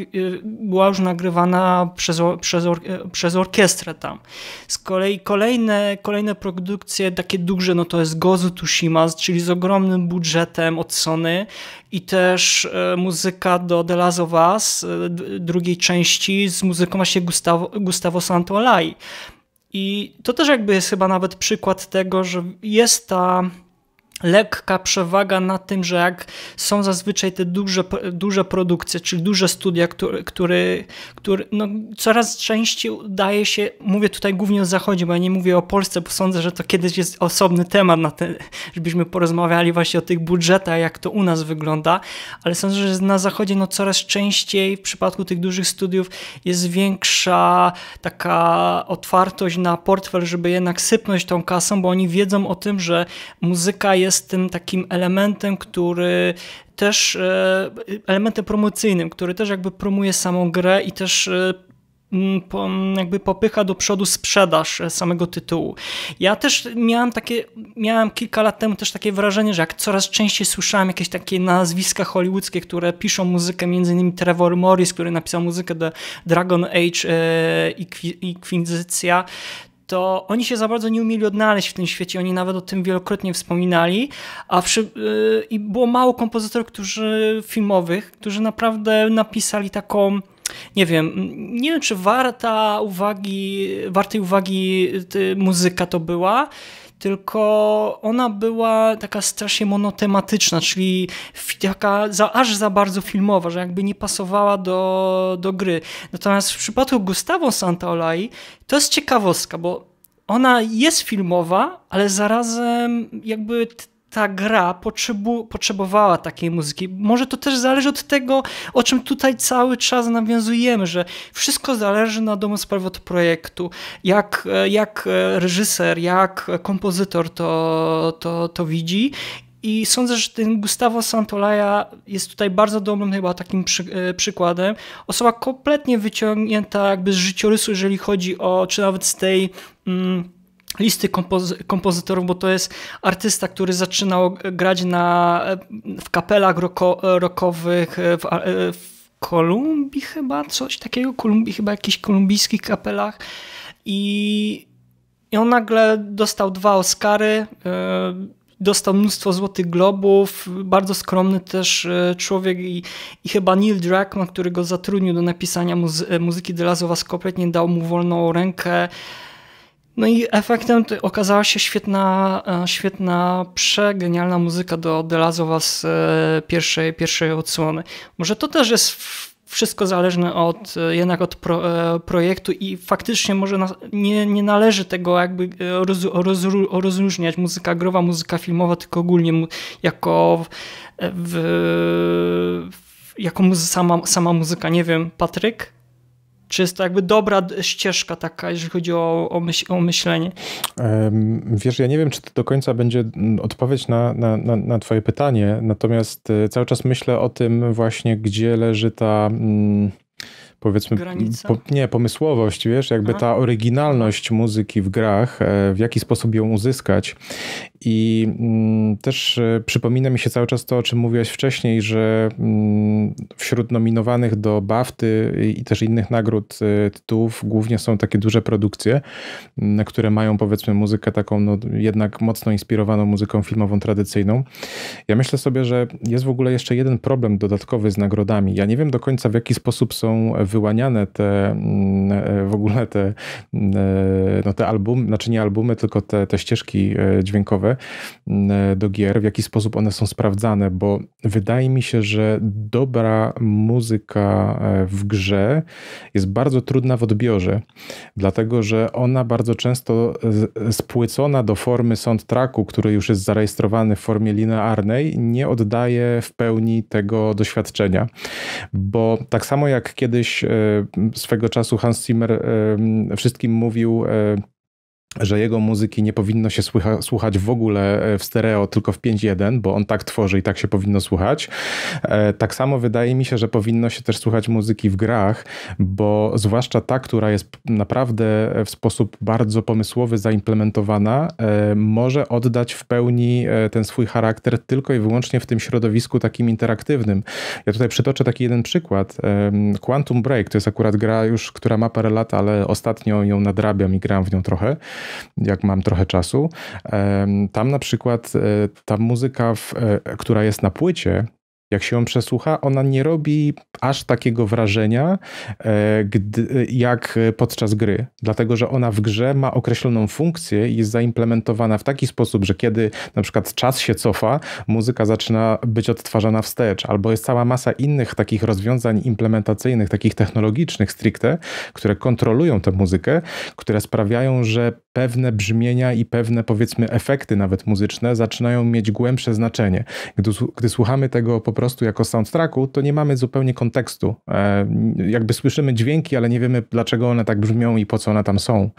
była już nagrywana przez, przez, przez orkiestrę tam. Z kolei kolejne, kolejne produkcje takie duże, no to jest Gozu Tsushima, czyli z ogromnym budżetem od Sony i też muzyka do The Last of Us, drugiej części z muzyką właśnie Gustavo, Gustavo Santaolai. I to też jakby jest chyba nawet przykład tego, że jest ta lekka przewaga na tym, że jak są zazwyczaj te duże, duże produkcje, czyli duże studia, który, który, który no coraz częściej udaje się, mówię tutaj głównie o Zachodzie, bo ja nie mówię o Polsce, bo sądzę, że to kiedyś jest osobny temat, na ten, żebyśmy porozmawiali właśnie o tych budżetach, jak to u nas wygląda, ale sądzę, że na Zachodzie no coraz częściej w przypadku tych dużych studiów jest większa taka otwartość na portfel, żeby jednak sypnąć tą kasą, bo oni wiedzą o tym, że muzyka jest jest tym takim elementem, który też, elementem promocyjnym, który też jakby promuje samą grę i też jakby popycha do przodu sprzedaż samego tytułu. Ja też miałem takie, miałem kilka lat temu też takie wrażenie, że jak coraz częściej słyszałem jakieś takie nazwiska hollywoodzkie, które piszą muzykę, między innymi Trevor Morris, który napisał muzykę do Dragon Age i Inkwizycja, to oni się za bardzo nie umieli odnaleźć w tym świecie, oni nawet o tym wielokrotnie wspominali, a przy, yy, i było mało kompozytorów którzy, filmowych, którzy naprawdę napisali taką, nie wiem, nie wiem czy warta uwagi, wartej uwagi ty, muzyka to była, tylko ona była taka strasznie monotematyczna, czyli taka za, aż za bardzo filmowa, że jakby nie pasowała do, do gry. Natomiast w przypadku Gustavo Santaolai to jest ciekawostka, bo ona jest filmowa, ale zarazem jakby ta gra potrzebu, potrzebowała takiej muzyki. Może to też zależy od tego, o czym tutaj cały czas nawiązujemy, że wszystko zależy na dobrą sprawę od projektu. Jak, jak reżyser, jak kompozytor to, to, to widzi. I sądzę, że ten Gustavo Santaolai jest tutaj bardzo dobrym chyba takim przy, e, przykładem. Osoba kompletnie wyciągnięta jakby z życiorysu, jeżeli chodzi o, czy nawet z tej Mm, listy kompozy kompozytorów, bo to jest artysta, który zaczynał grać na, w kapelach roko rockowych w, w Kolumbii chyba, coś takiego, Kolumbii, chyba jakichś kolumbijskich kapelach i, i on nagle dostał dwa Oscary, yy, dostał mnóstwo Złotych Globów, bardzo skromny też człowiek i, i chyba Neil Druckmann, który go zatrudnił do napisania muzy muzyki The Last of Us, kompletnie dał mu wolną rękę. No i efektem okazała się świetna, świetna, przegenialna muzyka do The Last of Us pierwszej, pierwszej odsłony. Może to też jest wszystko zależne od, jednak od pro, projektu i faktycznie może nie, nie należy tego jakby roz, roz, rozróżniać muzyka growa, muzyka filmowa, tylko ogólnie jako, w, jako muzy, sama, sama muzyka. Nie wiem, Patryk? Czy jest to jakby dobra ścieżka taka, jeżeli chodzi o, o, myśl, o myślenie? Wiesz, ja nie wiem, czy to do końca będzie odpowiedź na, na, na, na twoje pytanie, natomiast cały czas myślę o tym właśnie, gdzie leży ta, powiedzmy, po, nie, pomysłowość, wiesz, jakby Aha. ta oryginalność muzyki w grach, w jaki sposób ją uzyskać. I Też przypomina mi się cały czas to, o czym mówiłaś wcześniej, że wśród nominowanych do BAFTY i też innych nagród tytułów głównie są takie duże produkcje, które mają powiedzmy muzykę taką no, jednak mocno inspirowaną muzyką filmową tradycyjną. Ja myślę sobie, że jest w ogóle jeszcze jeden problem dodatkowy z nagrodami. Ja nie wiem do końca, w jaki sposób są wyłaniane te w ogóle te, no, te albumy, znaczy nie albumy, tylko te, te ścieżki dźwiękowe do gier, w jaki sposób one są sprawdzane, bo wydaje mi się, że dobra muzyka w grze jest bardzo trudna w odbiorze, dlatego że ona bardzo często spłycona do formy soundtracku, który już jest zarejestrowany w formie linearnej, nie oddaje w pełni tego doświadczenia, bo tak samo jak kiedyś swego czasu Hans Zimmer wszystkim mówił, że jego muzyki nie powinno się słucha, słuchać w ogóle w stereo, tylko w pięć jeden, bo on tak tworzy i tak się powinno słuchać. Tak samo wydaje mi się, że powinno się też słuchać muzyki w grach, bo zwłaszcza ta, która jest naprawdę w sposób bardzo pomysłowy zaimplementowana, może oddać w pełni ten swój charakter tylko i wyłącznie w tym środowisku takim interaktywnym. Ja tutaj przytoczę taki jeden przykład. Quantum Break to jest akurat gra już, która ma parę lat, ale ostatnio ją nadrabiam i grałem w nią trochę, jak mam trochę czasu. Tam na przykład ta muzyka, w, która jest na płycie, jak się ją przesłucha, ona nie robi aż takiego wrażenia gdy, jak podczas gry. Dlatego, że ona w grze ma określoną funkcję i jest zaimplementowana w taki sposób, że kiedy na przykład czas się cofa, muzyka zaczyna być odtwarzana wstecz. Albo jest cała masa innych takich rozwiązań implementacyjnych, takich technologicznych stricte, które kontrolują tę muzykę, które sprawiają, że pewne brzmienia i pewne powiedzmy efekty nawet muzyczne zaczynają mieć głębsze znaczenie. Gdy, gdy słuchamy tego po prostu jako soundtracku, to nie mamy zupełnie kontekstu. E, jakby słyszymy dźwięki, ale nie wiemy, dlaczego one tak brzmią i po co one tam są.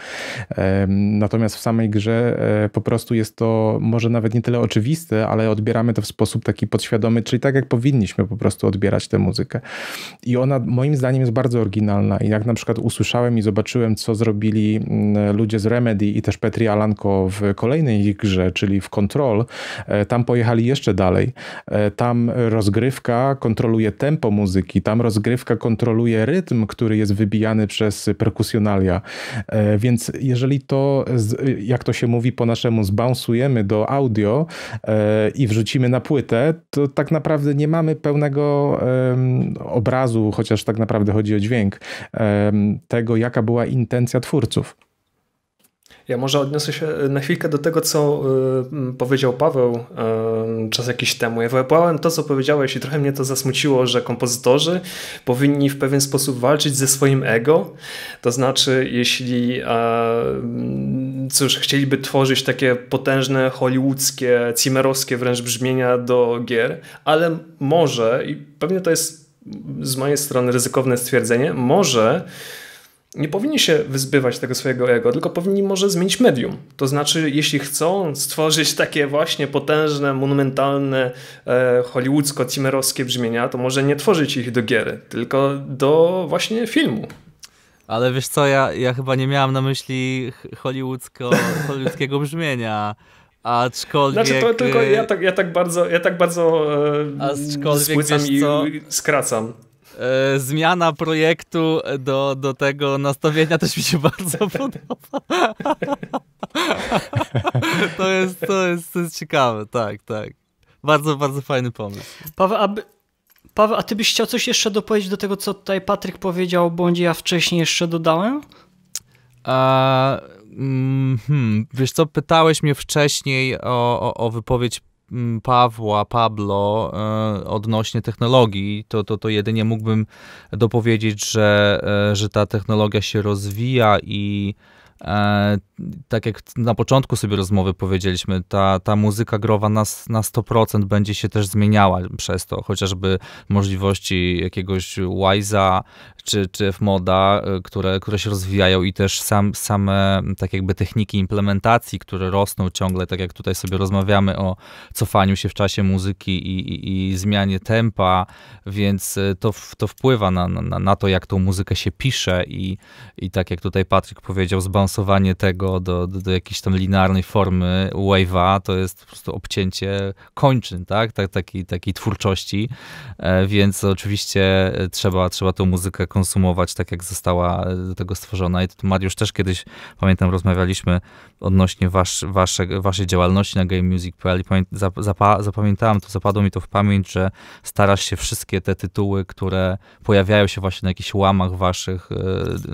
E, natomiast w samej grze e, po prostu jest to może nawet nie tyle oczywiste, ale odbieramy to w sposób taki podświadomy, czyli tak jak powinniśmy po prostu odbierać tę muzykę. I ona moim zdaniem jest bardzo oryginalna. I jak na przykład usłyszałem i zobaczyłem, co zrobili ludzie z Remedy i też Petri Alanko w kolejnej ich grze, czyli w Control, e, tam pojechali jeszcze dalej. E, tam rozgrywka kontroluje tempo muzyki, tam rozgrywka kontroluje rytm, który jest wybijany przez perkusjonalia. Więc jeżeli to, jak to się mówi po naszemu, zbounsujemy do audio i wrzucimy na płytę, to tak naprawdę nie mamy pełnego obrazu, chociaż tak naprawdę chodzi o dźwięk, tego, jaka była intencja twórców. Ja może odniosę się na chwilkę do tego, co y, powiedział Paweł y, czas jakiś temu. Ja wyłapałem to, co powiedziałeś i trochę mnie to zasmuciło, że kompozytorzy powinni w pewien sposób walczyć ze swoim ego. To znaczy, jeśli y, cóż, chcieliby tworzyć takie potężne, hollywoodzkie, cimerowskie wręcz brzmienia do gier, ale może, i pewnie to jest z mojej strony ryzykowne stwierdzenie, może nie powinni się wyzbywać tego swojego ego, tylko powinni może zmienić medium. To znaczy, jeśli chcą stworzyć takie właśnie potężne, monumentalne, e, hollywoodzko-cimerowskie brzmienia, to może nie tworzyć ich do gier, tylko do właśnie filmu. Ale wiesz co, ja, ja chyba nie miałam na myśli hollywoodzko-hollywoodzkiego brzmienia. Aczkolwiek... Znaczy to tylko ja tak, ja tak bardzo, ja tak bardzo e, spłycam i skracam. Zmiana projektu do, do tego nastawienia też mi się bardzo podoba. To jest, to jest, to jest ciekawe, tak, tak. Bardzo, bardzo fajny pomysł. Paweł, a, by, Paweł, a ty byś chciał coś jeszcze dopowiedzieć do tego, co tutaj Patryk powiedział, bądź ja wcześniej jeszcze dodałem? A, hmm, wiesz co, pytałeś mnie wcześniej o, o, o wypowiedź Pawła, Pablo y, odnośnie technologii, to, to, to jedynie mógłbym dopowiedzieć, że, y, że ta technologia się rozwija i y, tak jak na początku sobie rozmowy powiedzieliśmy, ta, ta muzyka growa na, na sto procent będzie się też zmieniała przez to, chociażby możliwości jakiegoś Wise'a czy, czy F-Moda, które, które się rozwijają i też sam, same tak jakby techniki implementacji, które rosną ciągle, tak jak tutaj sobie rozmawiamy o cofaniu się w czasie muzyki i, i, i zmianie tempa, więc to, to wpływa na, na, na to, jak tą muzykę się pisze i, i tak jak tutaj Patryk powiedział, zbalansowany dopasowanie tego do, do, do jakiejś tam linearnej formy wave'a to jest po prostu obcięcie kończyn, tak? Tak, takiej, takiej twórczości, e, więc oczywiście trzeba, trzeba tą muzykę konsumować tak, jak została do tego stworzona. I to Mariusz też kiedyś, pamiętam, rozmawialiśmy odnośnie wasz, wasze, waszej działalności na game music kropka p l i zap, zapa, zapamiętałem to, zapadło mi to w pamięć, że starasz się wszystkie te tytuły, które pojawiają się właśnie na jakichś łamach waszych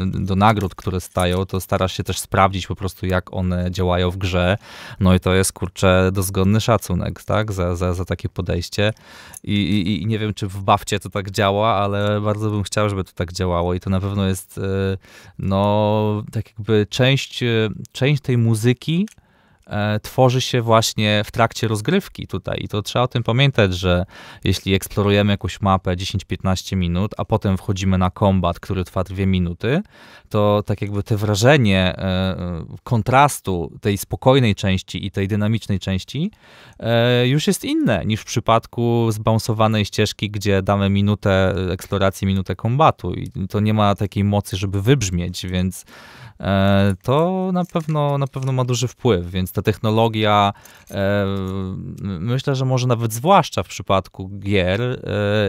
do nagród, które stają, to starasz się też sprawdzić po prostu, jak one działają w grze. No i to jest, kurczę, dozgonny szacunek, tak, za, za, za takie podejście. I, i, i nie wiem, czy w Bafcie to tak działa, ale bardzo bym chciał, żeby to tak działało i to na pewno jest, no, tak jakby część, część tej muzyki tworzy się właśnie w trakcie rozgrywki tutaj i to trzeba o tym pamiętać, że jeśli eksplorujemy jakąś mapę dziesięć-piętnaście minut, a potem wchodzimy na kombat, który trwa dwie minuty, to tak jakby te wrażenie kontrastu tej spokojnej części i tej dynamicznej części już jest inne niż w przypadku zbalansowanej ścieżki, gdzie damy minutę eksploracji, minutę kombatu i to nie ma takiej mocy, żeby wybrzmieć, więc to na pewno, na pewno ma duży wpływ, więc ta technologia, e, myślę, że może nawet zwłaszcza w przypadku gier, e,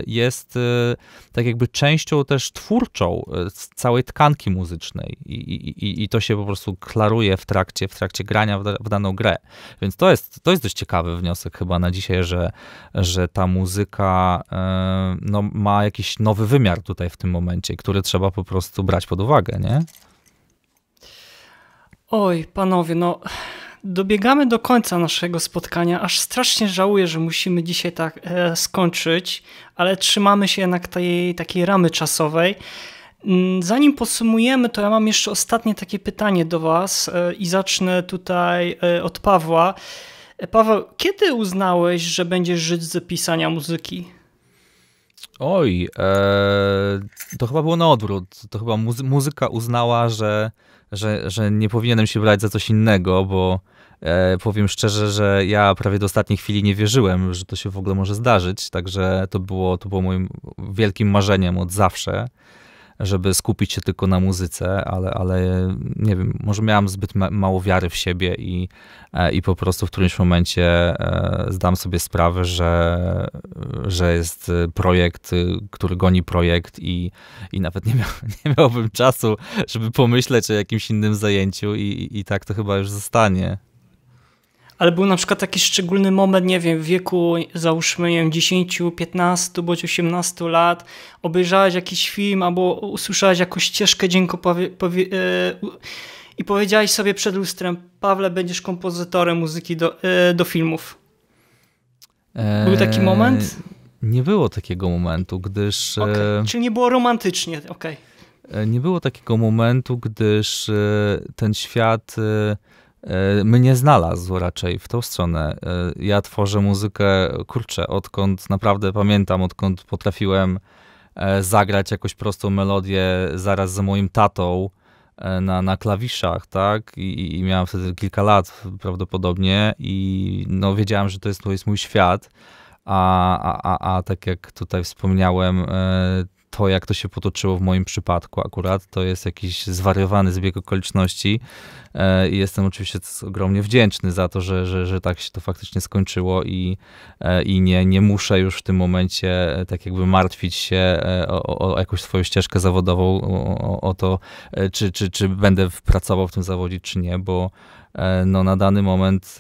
jest e, tak jakby częścią też twórczą całej tkanki muzycznej i, i, i to się po prostu klaruje w trakcie, w trakcie grania w, w daną grę. Więc to jest, to jest dość ciekawy wniosek chyba na dzisiaj, że, że ta muzyka e, no, ma jakiś nowy wymiar tutaj w tym momencie, który trzeba po prostu brać pod uwagę, nie? Oj, panowie, no dobiegamy do końca naszego spotkania. Aż strasznie żałuję, że musimy dzisiaj tak e, skończyć, ale trzymamy się jednak tej takiej ramy czasowej. Zanim podsumujemy, to ja mam jeszcze ostatnie takie pytanie do was e, i zacznę tutaj e, od Pawła. E, Paweł, kiedy uznałeś, że będziesz żyć z pisania muzyki? Oj, e, to chyba było na odwrót. To chyba muzy- muzyka uznała, że Że, że nie powinienem się brać za coś innego, bo e, powiem szczerze, że ja prawie do ostatniej chwili nie wierzyłem, że to się w ogóle może zdarzyć, także to było, to było moim wielkim marzeniem od zawsze, żeby skupić się tylko na muzyce, ale, ale nie wiem, może miałem zbyt ma mało wiary w siebie i, e, i po prostu w którymś momencie e, zdam sobie sprawę, że, że jest projekt, który goni projekt i, i nawet nie, miał, nie miałbym czasu, żeby pomyśleć o jakimś innym zajęciu i, i tak to chyba już zostanie. Ale był na przykład taki szczególny moment, nie wiem, w wieku, załóżmy, nie wiem, dziesięciu, piętnastu, bądź osiemnastu lat, obejrzałeś jakiś film albo usłyszałeś jakąś ścieżkę dźwięku powie, powie, yy, i powiedziałeś sobie przed lustrem: Pawle, będziesz kompozytorem muzyki do, yy, do filmów. Był taki moment? Eee, nie było takiego momentu, gdyż... Okay. Czyli nie było romantycznie, okej. Okay. Nie było takiego momentu, gdyż ten świat... mnie znalazł raczej w tą stronę. Ja tworzę muzykę, kurczę, odkąd naprawdę pamiętam, odkąd potrafiłem zagrać jakąś prostą melodię zaraz za moim tatą na, na klawiszach, tak? I, I miałem wtedy kilka lat prawdopodobnie i no, wiedziałem, że to jest, to jest mój świat, a, a, a, a tak jak tutaj wspomniałem, to, jak to się potoczyło w moim przypadku akurat, to jest jakiś zwariowany zbieg okoliczności i jestem oczywiście ogromnie wdzięczny za to, że, że, że tak się to faktycznie skończyło i, i nie, nie muszę już w tym momencie tak jakby martwić się o, o jakąś swoją ścieżkę zawodową, o, o to, czy, czy, czy będę pracował w tym zawodzie, czy nie, bo no, na dany moment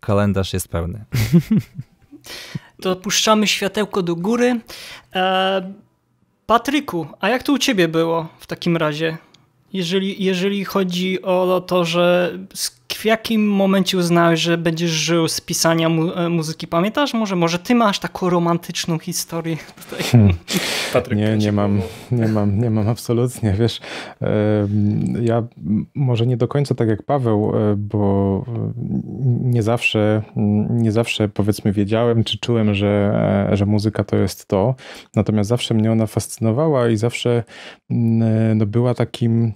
kalendarz jest pełny. To puszczamy światełko do góry. E Patryku, a jak to u ciebie było w takim razie? Jeżeli, jeżeli chodzi o to, że w jakim momencie uznałeś, że będziesz żył z pisania mu muzyki? Pamiętasz? Może, może ty masz taką romantyczną historię? Tutaj. Hmm. Patryk, nie, nie mam, nie mam, nie mam absolutnie, wiesz. Ja może nie do końca tak jak Paweł, bo nie zawsze, nie zawsze powiedzmy wiedziałem, czy czułem, że, że muzyka to jest to. Natomiast zawsze mnie ona fascynowała i zawsze no, była takim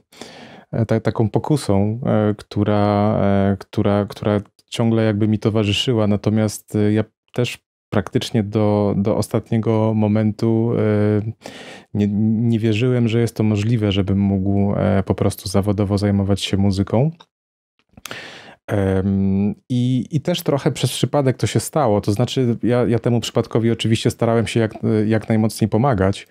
taką pokusą, która, która, która ciągle jakby mi towarzyszyła. Natomiast ja też praktycznie do, do ostatniego momentu nie, nie wierzyłem, że jest to możliwe, żebym mógł po prostu zawodowo zajmować się muzyką. I, i też trochę przez przypadek to się stało, to znaczy ja, ja temu przypadkowi oczywiście starałem się jak, jak najmocniej pomagać,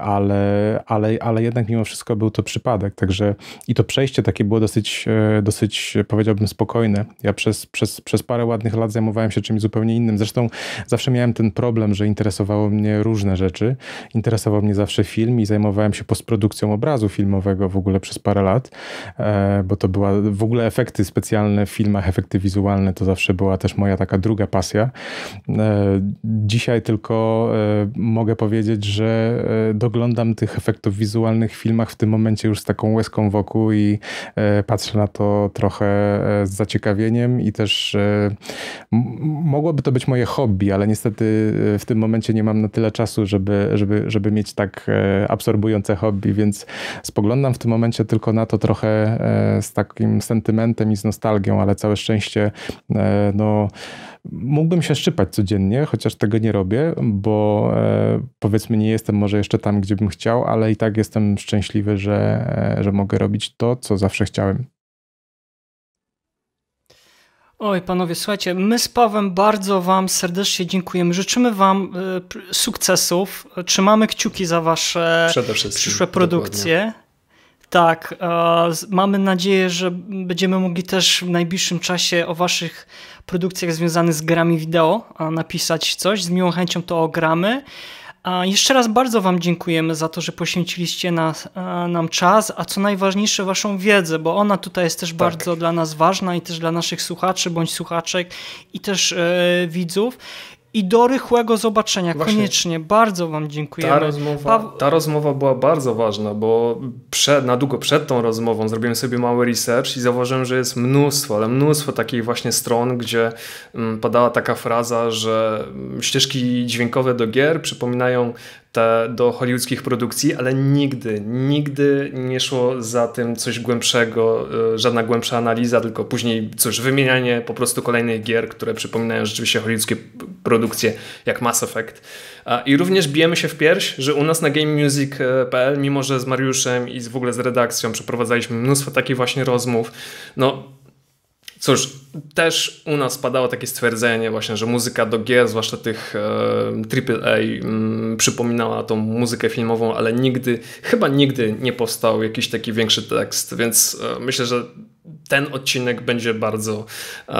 ale, ale, ale jednak mimo wszystko był to przypadek, także i to przejście takie było dosyć, dosyć powiedziałbym spokojne. Ja przez, przez, przez parę ładnych lat zajmowałem się czymś zupełnie innym, zresztą zawsze miałem ten problem, że interesowały mnie różne rzeczy, interesował mnie zawsze film i zajmowałem się postprodukcją obrazu filmowego w ogóle przez parę lat, bo to była w ogóle efekty specjalne w filmach, efekty wizualne, to zawsze była też moja taka druga pasja. Dzisiaj tylko mogę powiedzieć, że doglądam tych efektów wizualnych w filmach w tym momencie już z taką łezką wokół i patrzę na to trochę z zaciekawieniem i też mogłoby to być moje hobby, ale niestety w tym momencie nie mam na tyle czasu, żeby, żeby, żeby mieć tak absorbujące hobby, więc spoglądam w tym momencie tylko na to trochę z takim sentymentem i z nostalgią, ale całe szczęście no, mógłbym się szczypać codziennie, chociaż tego nie robię, bo powiedzmy nie jestem może jeszcze tam, gdzie bym chciał, ale i tak jestem szczęśliwy, że, że mogę robić to, co zawsze chciałem. Oj, panowie, słuchajcie, my z Pawłem bardzo wam serdecznie dziękujemy. Życzymy wam y, sukcesów. Trzymamy kciuki za wasze przyszłe produkcje. Dokładnie. Tak, mamy nadzieję, że będziemy mogli też w najbliższym czasie o waszych produkcjach związanych z grami wideo napisać coś. Z miłą chęcią to ogramy. Jeszcze raz bardzo wam dziękujemy za to, że poświęciliście nas, nam czas, a co najważniejsze waszą wiedzę, bo ona tutaj jest też tak. bardzo dla nas ważna i też dla naszych słuchaczy bądź słuchaczek i też yy, widzów. I do rychłego zobaczenia. Właśnie. Koniecznie. Bardzo wam dziękujemy. Ta rozmowa, pa... ta rozmowa była bardzo ważna, bo przed, na długo przed tą rozmową zrobiłem sobie mały research i zauważyłem, że jest mnóstwo, ale mnóstwo takich właśnie stron, gdzie padała taka fraza, że ścieżki dźwiękowe do gier przypominają te do hollywoodzkich produkcji, ale nigdy, nigdy nie szło za tym coś głębszego, żadna głębsza analiza, tylko później cóż, wymienianie po prostu kolejnych gier, które przypominają rzeczywiście hollywoodzkie produkcje jak Mass Effect. I również bijemy się w pierś, że u nas na game music kropka p l, mimo że z Mariuszem i w ogóle z redakcją przeprowadzaliśmy mnóstwo takich właśnie rozmów, no cóż, też u nas padało takie stwierdzenie właśnie, że muzyka do gier, zwłaszcza tych triple A, przypominała tą muzykę filmową, ale nigdy, chyba nigdy nie powstał jakiś taki większy tekst, więc e, myślę, że ten odcinek będzie bardzo e,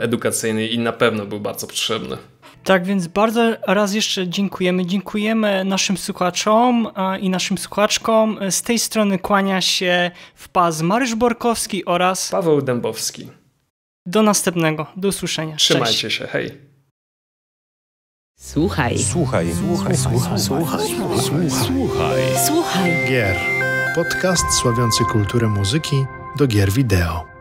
edukacyjny i na pewno był bardzo potrzebny. Tak więc bardzo raz jeszcze dziękujemy. Dziękujemy naszym słuchaczom i naszym słuchaczkom. Z tej strony kłania się w pas Mariusz Borkowski oraz Paweł Dębowski. Do następnego. Do usłyszenia. Trzymajcie Cześć. się. Hej. Słuchaj. Słuchaj. Słuchaj. Słuchaj. Słuchaj. Słuchaj. Słuchaj. Słuchaj. Gier. Podcast sławiący kulturę muzyki do gier wideo.